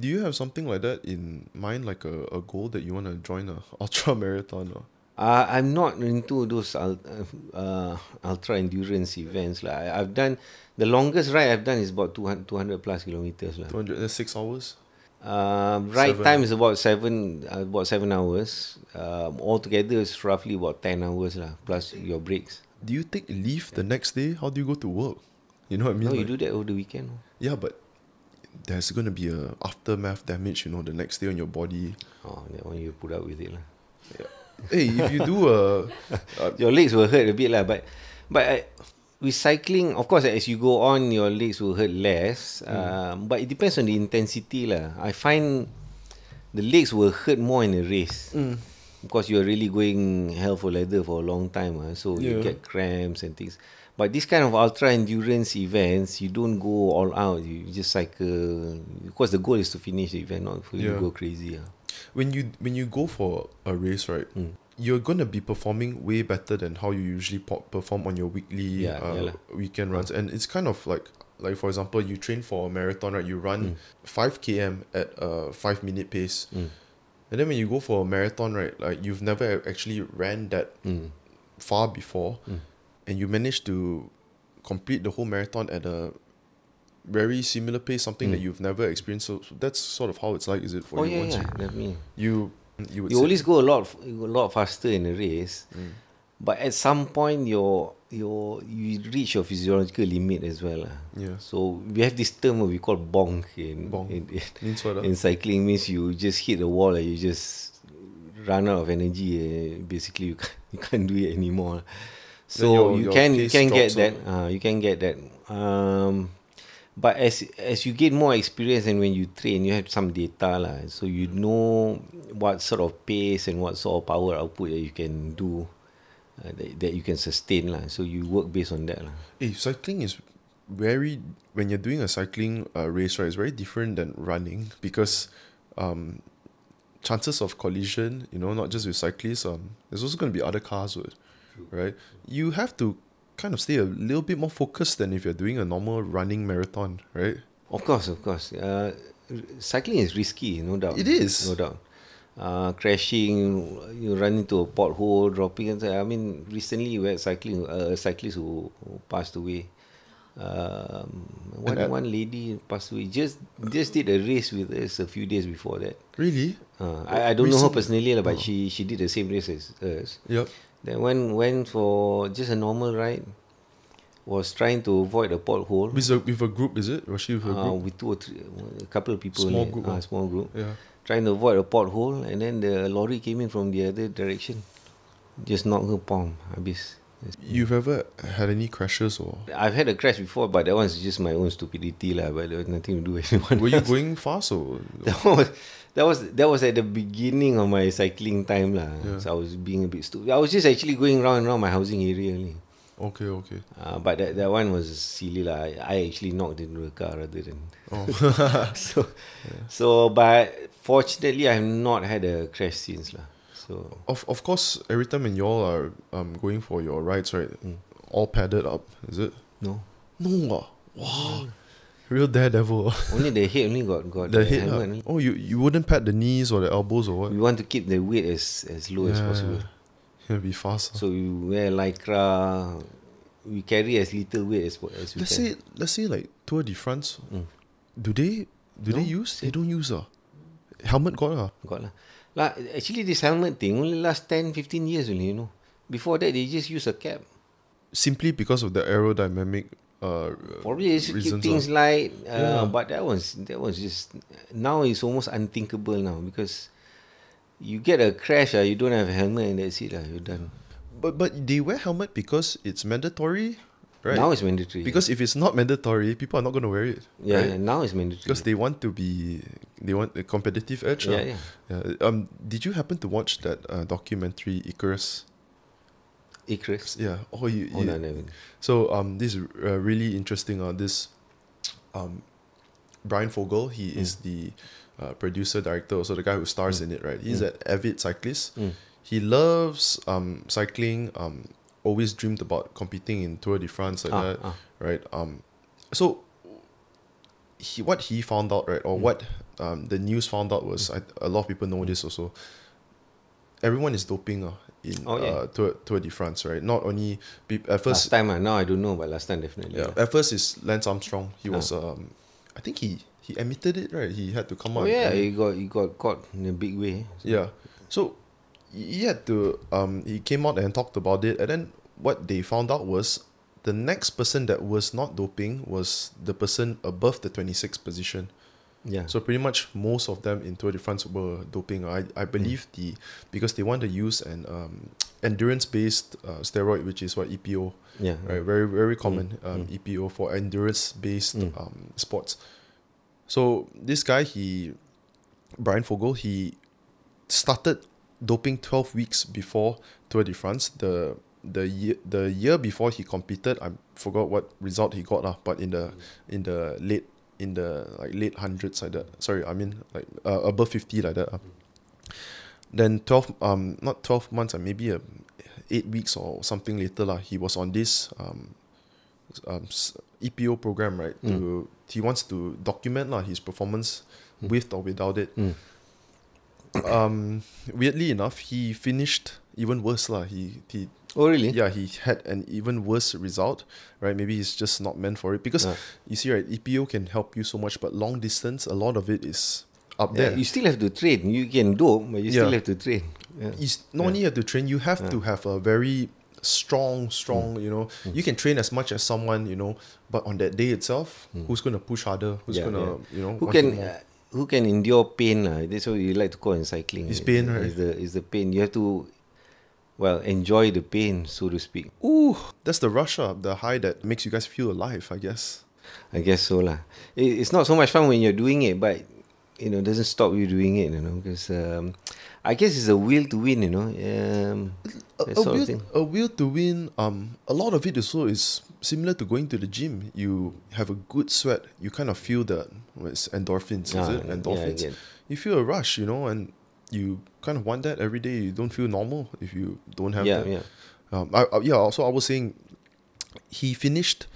Do you have something like that in mind, like a goal that you want to join an ultra marathon? I'm not into those ultra endurance events lah. I've done the longest ride I've done is about 200 plus kilometers lah. 200, 6 hours. Ride time is about 7 hours. Altogether it's roughly about 10 hours lah, plus your breaks. Do you take leave the next day? How do you go to work? You know what I mean? No, you do that over the weekend. Yeah, but there's going to be a aftermath damage, you know, the next day on your body. Oh, that one you put up with it lah. Yeah. Hey, if you do your legs will hurt a bit lah, but with cycling, of course, as you go on, your legs will hurt less. But it depends on the intensity lah. I find the legs will hurt more in a race because you are really going hell for leather for a long time. So you get cramps and things. But this kind of ultra endurance events, you don't go all out. You just cycle because the goal is to finish the event, not for you to go crazy. When you go for a race, right, you're going to be performing way better than how you usually perform on your weekly weekend runs. And it's kind of like for example, you train for a marathon, right? You run 5 km at a 5-minute pace. And then when you go for a marathon, right, like you've never actually ran that far before. And you manage to complete the whole marathon at a very similar pace, something that you've never experienced. So that's sort of how it's like, is it, for you? You always go a lot faster in a race, but at some point your you reach your physiological limit as well. Yeah. So we have this term we call bonk in cycling. Means you just hit a wall, you just run out of energy. Basically, you can't do it anymore. So you can get that. But as you get more experience and when you train, you have some data lah. So you know what sort of pace and what sort of power output that you can do. That you can sustain lah. So you work based on that lah. Cycling is very, when you're doing a cycling race, right, it's very different than running because chances of collision, you know, not just with cyclists, there's also going to be other cars, right? You have to kind of stay a little bit more focused than if you're doing a normal running marathon, right? Of course. Cycling is risky, no doubt. It is. No doubt. Crashing, you run into a pothole, dropping. I mean, recently we had a cyclist who passed away. One lady passed away. Just did a race with us a few days before that. Really? I don't know her personally, but she did the same race as us. Yep. Then one went for just a normal ride. Was trying to avoid a pothole. With a group, is it? Was she with a group? With two or three, a couple of people. Small group. Yeah. Trying to avoid a pothole, and then the lorry came in from the other direction. Just knocked her palm, habis. You've ever had any crashes or? I've had a crash before, but that one's just my own stupidity lah. But there was nothing to do with anyone. Were you going fast or? That was at the beginning of my cycling time lah. Yeah. So I was being a bit stupid. I was just actually going round and round my housing area only. Okay. But that one was silly lah. I actually knocked into a car rather than. Oh. But fortunately, I have not had a crash since lah. So of course, every time when y'all are going for your rides, right, all padded up, is it? No. Wow. Real daredevil. Only the head only got the head. Only. Oh, you wouldn't pat the knees or the elbows or what? We want to keep the weight as low as possible. It'll be faster. So we wear lycra. We carry as little weight as we can. Let's say like Tour de France. Do they use? They don't use helmet got lah. Actually, this helmet thing only lasts 10-15 years only. You know, before that they just use a cap. Simply because of the aerodynamic. Probably they should keep things light. But that was just now it's almost unthinkable now because. You get a crash, you don't have a helmet, and that's it, you're done. But they wear helmet because it's mandatory, right? Now it's mandatory. Because if it's not mandatory, people are not going to wear it. Yeah, right? Now it's mandatory. Because they want a competitive edge. Yeah. Did you happen to watch that documentary, Icarus? Icarus? Yeah. No. So this really interesting. Brian Fogel, he is the producer, director, also the guy who stars in it, right? He's an avid cyclist. He loves cycling, always dreamed about competing in Tour de France right? So what he found out, right, or what the news found out was, a lot of people know this also, everyone is doping Tour de France, right? Not only at first. Last time, now I don't know, but last time definitely. Yeah. At first is Lance Armstrong. He was, I think he admitted it, right? He had to come out. Yeah, he got caught in a big way. So. Yeah. So he had to he came out and talked about it, and then what they found out was the next person that was not doping was the person above the 26th position. Yeah. So pretty much most of them in Tour de France were doping. I believe because they want to use an endurance-based steroid, which is what EPO. Yeah. Right. Very, very common EPO for endurance-based sports. So this guy, Brian Fogel, he started doping 12 weeks before Tour de France. The year before he competed, I forgot what result he got but in the late hundreds like that. Sorry, I mean like above 50 like that. Then 12 months or maybe 8 weeks or something later he was on this EPO program, right? He wants to document his performance with or without it. Weirdly enough, he finished even worse He oh really? Yeah, he had an even worse result, right? Maybe he's just not meant for it because you see, right? EPO can help you so much, but long distance, a lot of it is up there. You still have to train. You can do, but you still have to train. You not only have to train, you have to have a very strong, you know. You can train as much as someone, you know, but on that day itself, who's going to push harder? Who's going to, you know, who can endure pain? That's what you like to call in cycling. It's pain, right? It's the pain. You have to, well, enjoy the pain, so to speak. Ooh, that's the rush up, the high that makes you guys feel alive, I guess. I guess so lah. It's not so much fun when you're doing it, but you know, it doesn't stop you doing it, you know, because I guess it's a will to win, you know. A will to win. A lot of it also is similar to going to the gym. You have a good sweat, you kind of feel that endorphins. Yeah, you feel a rush, you know, and you kind of want that every day. You don't feel normal if you don't have that. Also, I was saying he finished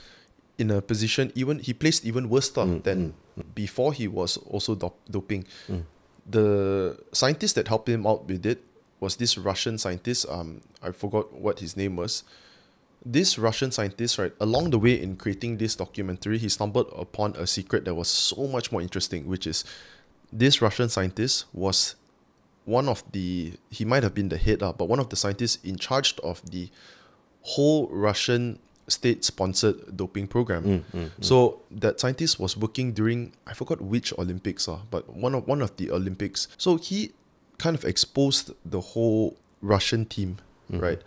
in a position, he placed even worse stuff than before he was also doping. The scientist that helped him out with it was this Russian scientist. I forgot what his name was. This Russian scientist, right, along the way in creating this documentary, he stumbled upon a secret that was so much more interesting, which is this Russian scientist was one of the, he might have been the head, but one of the scientists in charge of the whole Russian state-sponsored doping program. So that scientist was working during, I forgot which Olympics, but one of the Olympics. So he kind of exposed the whole Russian team, right?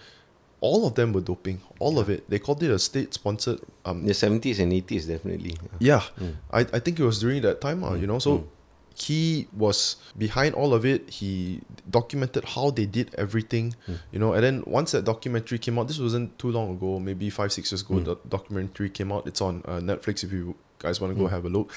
All of them were doping, all of it. They called it a state-sponsored... the 70s and 80s, definitely. Yeah, I think it was during that time, you know, so he was behind all of it. He documented how they did everything, you know, and then once that documentary came out, this wasn't too long ago, maybe 5-6 years ago, the documentary came out. It's on Netflix if you guys want to go have a look.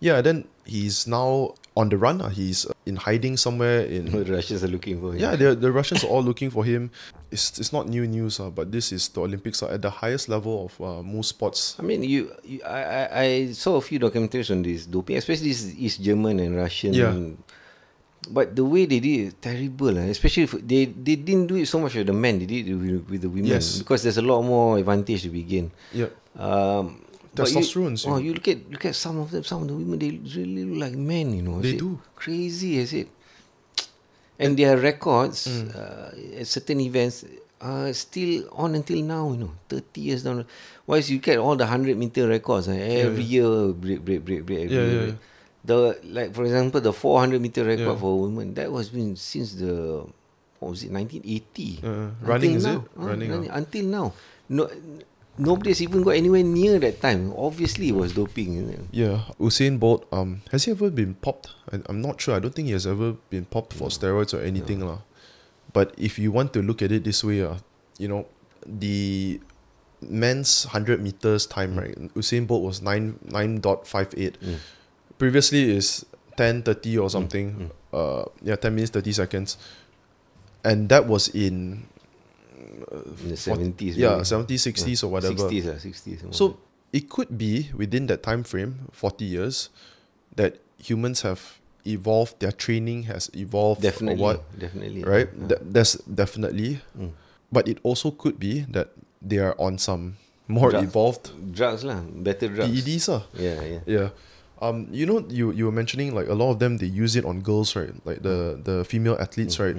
Yeah, then he's now on the run. He's in hiding somewhere. The Russians are looking for him. Yeah, the Russians are all looking for him. It's not new news, but this is the Olympics at the highest level of most sports. I mean, I saw a few documentaries on this doping, especially East German and Russian. But the way they did it, terrible. Especially if they didn't do it so much with the men. They did it with the women. Yes. Because there's a lot more advantage to be gained. Yeah. Testosterone. Oh, you look at some of them. Some of the women, they really look like men. You know, they do. Crazy, is it? And their records at certain events are still on until now. You know, 30 years down. Whereas you get all the 100-meter records every year, break. Every year. Like for example, the 400-meter record for women, that was been since the, what was it, 1980? Running until now. Nobody's even got anywhere near that time. Obviously, it was doping. Isn't it? Yeah. Usain Bolt, has he ever been popped? I'm not sure. I don't think he has ever been popped for steroids or anything. But if you want to look at it this way, you know, the men's 100 meters time, right? Usain Bolt was 9.58. Previously, is 10:30 or something. 10 minutes, 30 seconds. And that was in... in the 70s, 70s, 60s or whatever. 60s. So it could be within that time frame, 40 years, that humans have evolved, their training has evolved. Definitely. But it also could be that they are on some more evolved drugs, better drugs. PEDs. You know, you were mentioning like a lot of them, they use it on girls, right? Like the female athletes, right?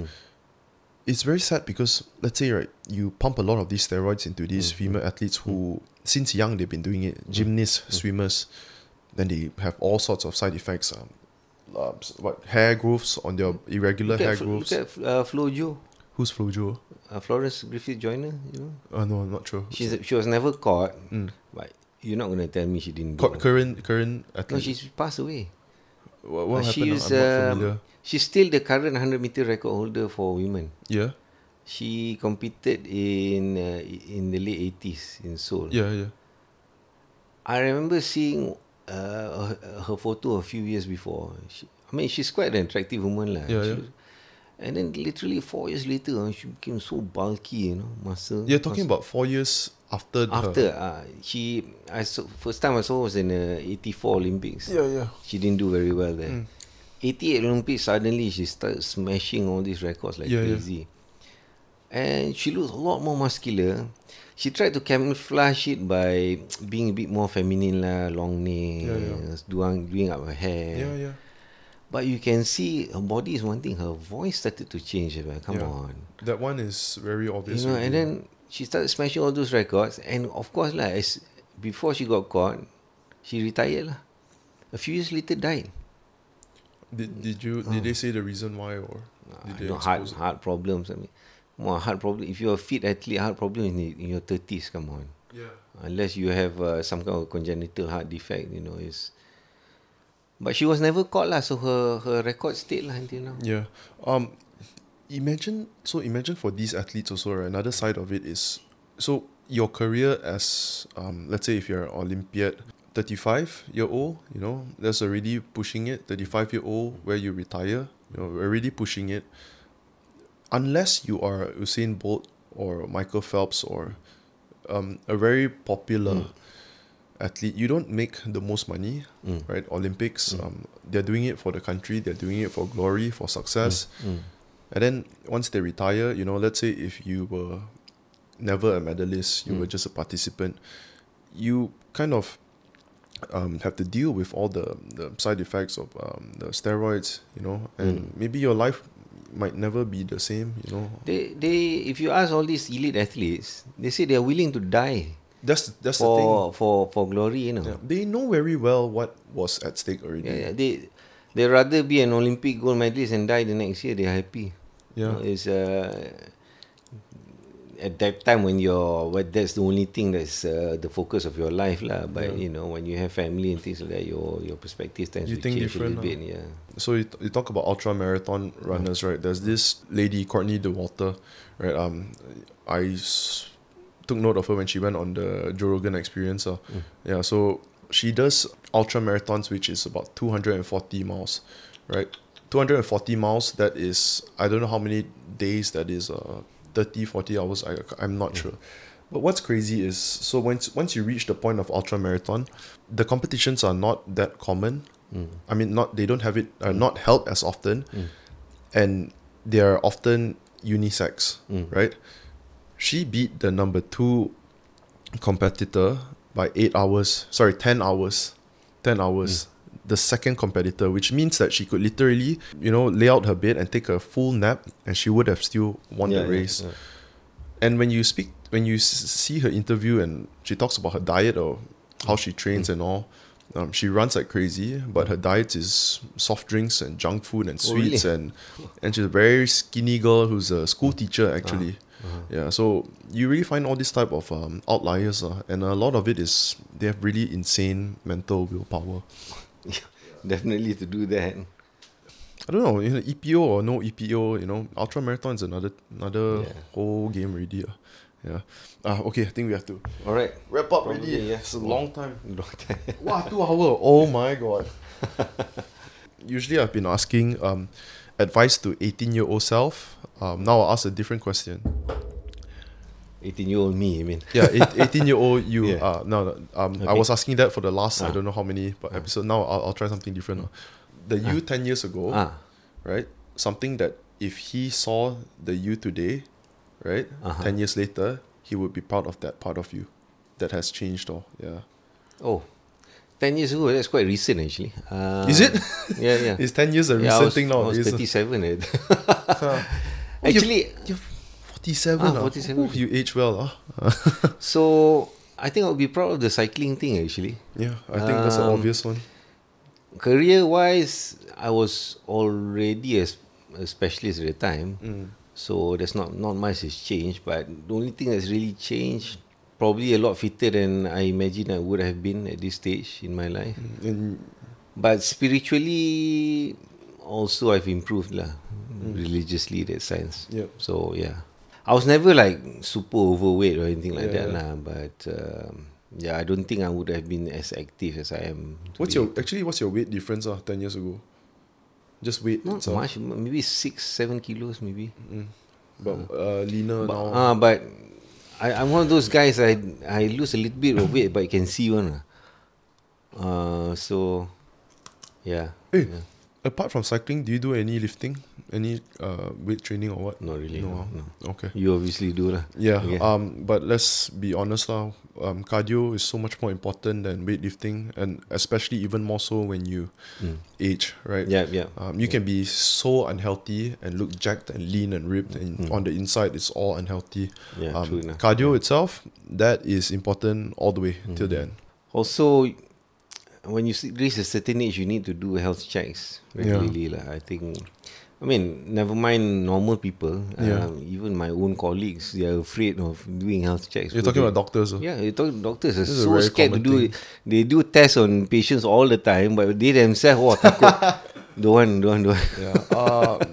It's very sad because, let's say, right, you pump a lot of these steroids into these female athletes who, since young, they've been doing it. Gymnasts, swimmers, then they have all sorts of side effects. Hair growths on their irregular hair growths. Look at Flo Jo. Who's Flo Jo? Florence Griffith Joyner, you know? No, I'm not sure. She was never caught, but you're not going to tell me she didn't caught current athlete? No, she's passed away. What happened? I'm not familiar. She's still the current 100-meter record holder for women. Yeah. She competed in the late 80s in Seoul. Yeah. I remember seeing her photo a few years before. She's quite an attractive woman. And then literally 4 years later, she became so bulky, you know, muscle. You're talking about 4 years after her. First time I saw was in the 84 Olympics. Yeah. She didn't do very well there. 88 Olympics, suddenly she started smashing all these records like crazy. And she looks a lot more muscular. She tried to camouflage it by being a bit more feminine, long nails, doing up her hair. But you can see her body is one thing, her voice started to change. Come on. That one is very obvious. You know, and then she started smashing all those records, and of course lah, as before she got caught, she retired lah. A few years later, died. Did they say the reason why, or did they expose it? Heart problems. I mean, more heart problem. If you're a fit athlete, heart problem in your 30s. Come on. Yeah. Unless you have some kind of congenital heart defect, you know, is. But she was never caught lah, so her record stayed lah until now. Yeah. Imagine for these athletes also, right, another side of it is, so your career as, let's say if you're an Olympiad, 35-year-old, you know, that's already pushing it. 35-year-old where you retire, you know, already pushing it. Unless you are Usain Bolt or Michael Phelps or a very popular athlete, you don't make the most money, right? Olympics, they're doing it for the country, they're doing it for glory, for success. And then once they retire, you know, let's say if you were never a medalist, you were just a participant, you kind of have to deal with all the side effects of the steroids, you know, and maybe your life might never be the same, you know. They if you ask all these elite athletes, they say they are willing to die. That's the thing. For glory, you know. Yeah. They know very well what was at stake already. Yeah, They'd rather be an Olympic gold medalist and die the next year. They're happy. Yeah. You know, it's at that time when that's the only thing that's the focus of your life, lah. But you know, when you have family and things like that, your perspective tends to change a little bit. Yeah. So you talk about ultra marathon runners, right? There's this lady, Courtney DeWalter, right? I took note of her when she went on the Joe Rogan Experience. Yeah. So she does ultra marathons, which is about 240 miles, right? 240 miles, that is, I don't know how many days that is, 30-40 hours, I'm not sure. But what's crazy is, so once you reach the point of ultra marathon, the competitions are not that common. I mean, not held as often, and they are often unisex, right? She beat the number 2 competitor by 10 hours, the second competitor, which means that she could literally, you know, lay out her bed and take a full nap, and she would have still won the race. Yeah. And when you see her interview and she talks about her diet or how she trains and all, she runs like crazy, but her diet is soft drinks and junk food and sweets. Oh, really? and she's a very skinny girl who's a school teacher, actually. Yeah, so you really find all this type of outliers, and a lot of it is they have really insane mental willpower. Yeah, definitely to do that. I don't know, you know, EPO or no EPO, you know, ultra marathon is another whole game already. Yeah. Okay, I think we have to. All right, wrap up already. Yeah. It's a long time. Long time. Wow, 2 hours. Oh my god. Usually, I've been asking advice to 18-year-old self. Now I'll ask a different question. 18-year-old me, I mean. Yeah, 18-year-old you. Yeah. I was asking that for the last, I don't know how many episode. Now I'll try something different. The you 10 years ago, right? Something that if he saw the you today, right? 10 years later, he would be proud of that part of you that has changed. Or yeah. Oh. 10 years ago, that's quite recent actually. Is it? Yeah, yeah. Is 10 years a recent thing now? I was 37. Actually, you're 47. 47. You age well. So, I think I'll be proud of the cycling thing actually. Yeah, I think that's an obvious one. Career-wise, I was already a specialist at the time. So, there's not much has changed, but the only thing that's really changed, probably a lot fitter than I imagine I would have been at this stage in my life. But spiritually, also I've improved lah. Religiously, that sense. Yep. So yeah, I was never like super overweight or anything like that lah. But yeah, I don't think I would have been as active as I am today. What's your weight difference? 10 years ago, just weight. Not itself. Much. Maybe 6-7 kilos maybe. But leaner now. But I'm one of those guys. I lose a little bit of weight, but you can see one. So, yeah. Apart from cycling, do you do any lifting? Any weight training or what? Not really. No. Okay. You obviously do lah. Yeah. But let's be honest lah. Cardio is so much more important than weightlifting, and especially even more so when you age, right? Yeah. You can be so unhealthy and look jacked and lean and ripped, and on the inside it's all unhealthy. Yeah, true enough. Cardio itself, that is important all the way till the end. Also, when you reach a certain age, you need to do health checks regularly. Yeah. I think, I mean, never mind normal people, even my own colleagues, they are afraid of doing health checks. You're talking about doctors? Yeah, you're talking doctors. They're so scared to do it. They do tests on patients all the time, but they themselves, takut. Don't want.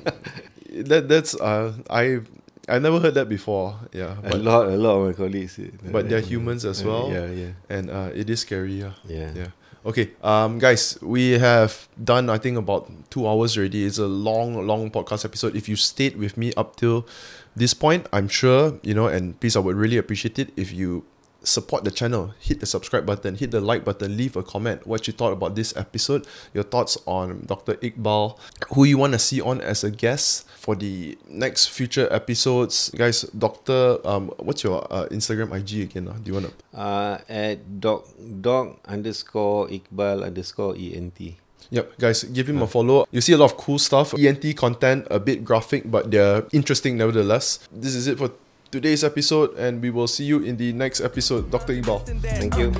Yeah. I never heard that before. Yeah, a lot of my colleagues. But they're humans as well. Yeah. And it is scary. Yeah. Okay, guys, we have done, I think, about 2 hours already. It's a long, long podcast episode. If you stayed with me up till this point, I'm sure, and please, I would really appreciate it if you support the channel. Hit the subscribe button, hit the like button, leave a comment what you thought about this episode, your thoughts on Dr. Iqbal, who you want to see on as a guest for the next future episodes. Guys, Dr. What's your Instagram IG again? Do you want to? At doc_Iqbal_ENT. Yep, guys, give him a follow. You see a lot of cool stuff, ENT content, a bit graphic, but they're interesting nevertheless. This is it for today's episode, and we will see you in the next episode. Dr. Iqbal, thank you.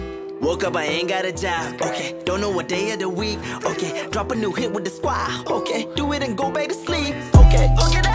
Woke up, I ain't got a job. Okay, don't know what day of the week. Okay, drop a new hit with the squad. Okay, do it and go back to sleep. Okay,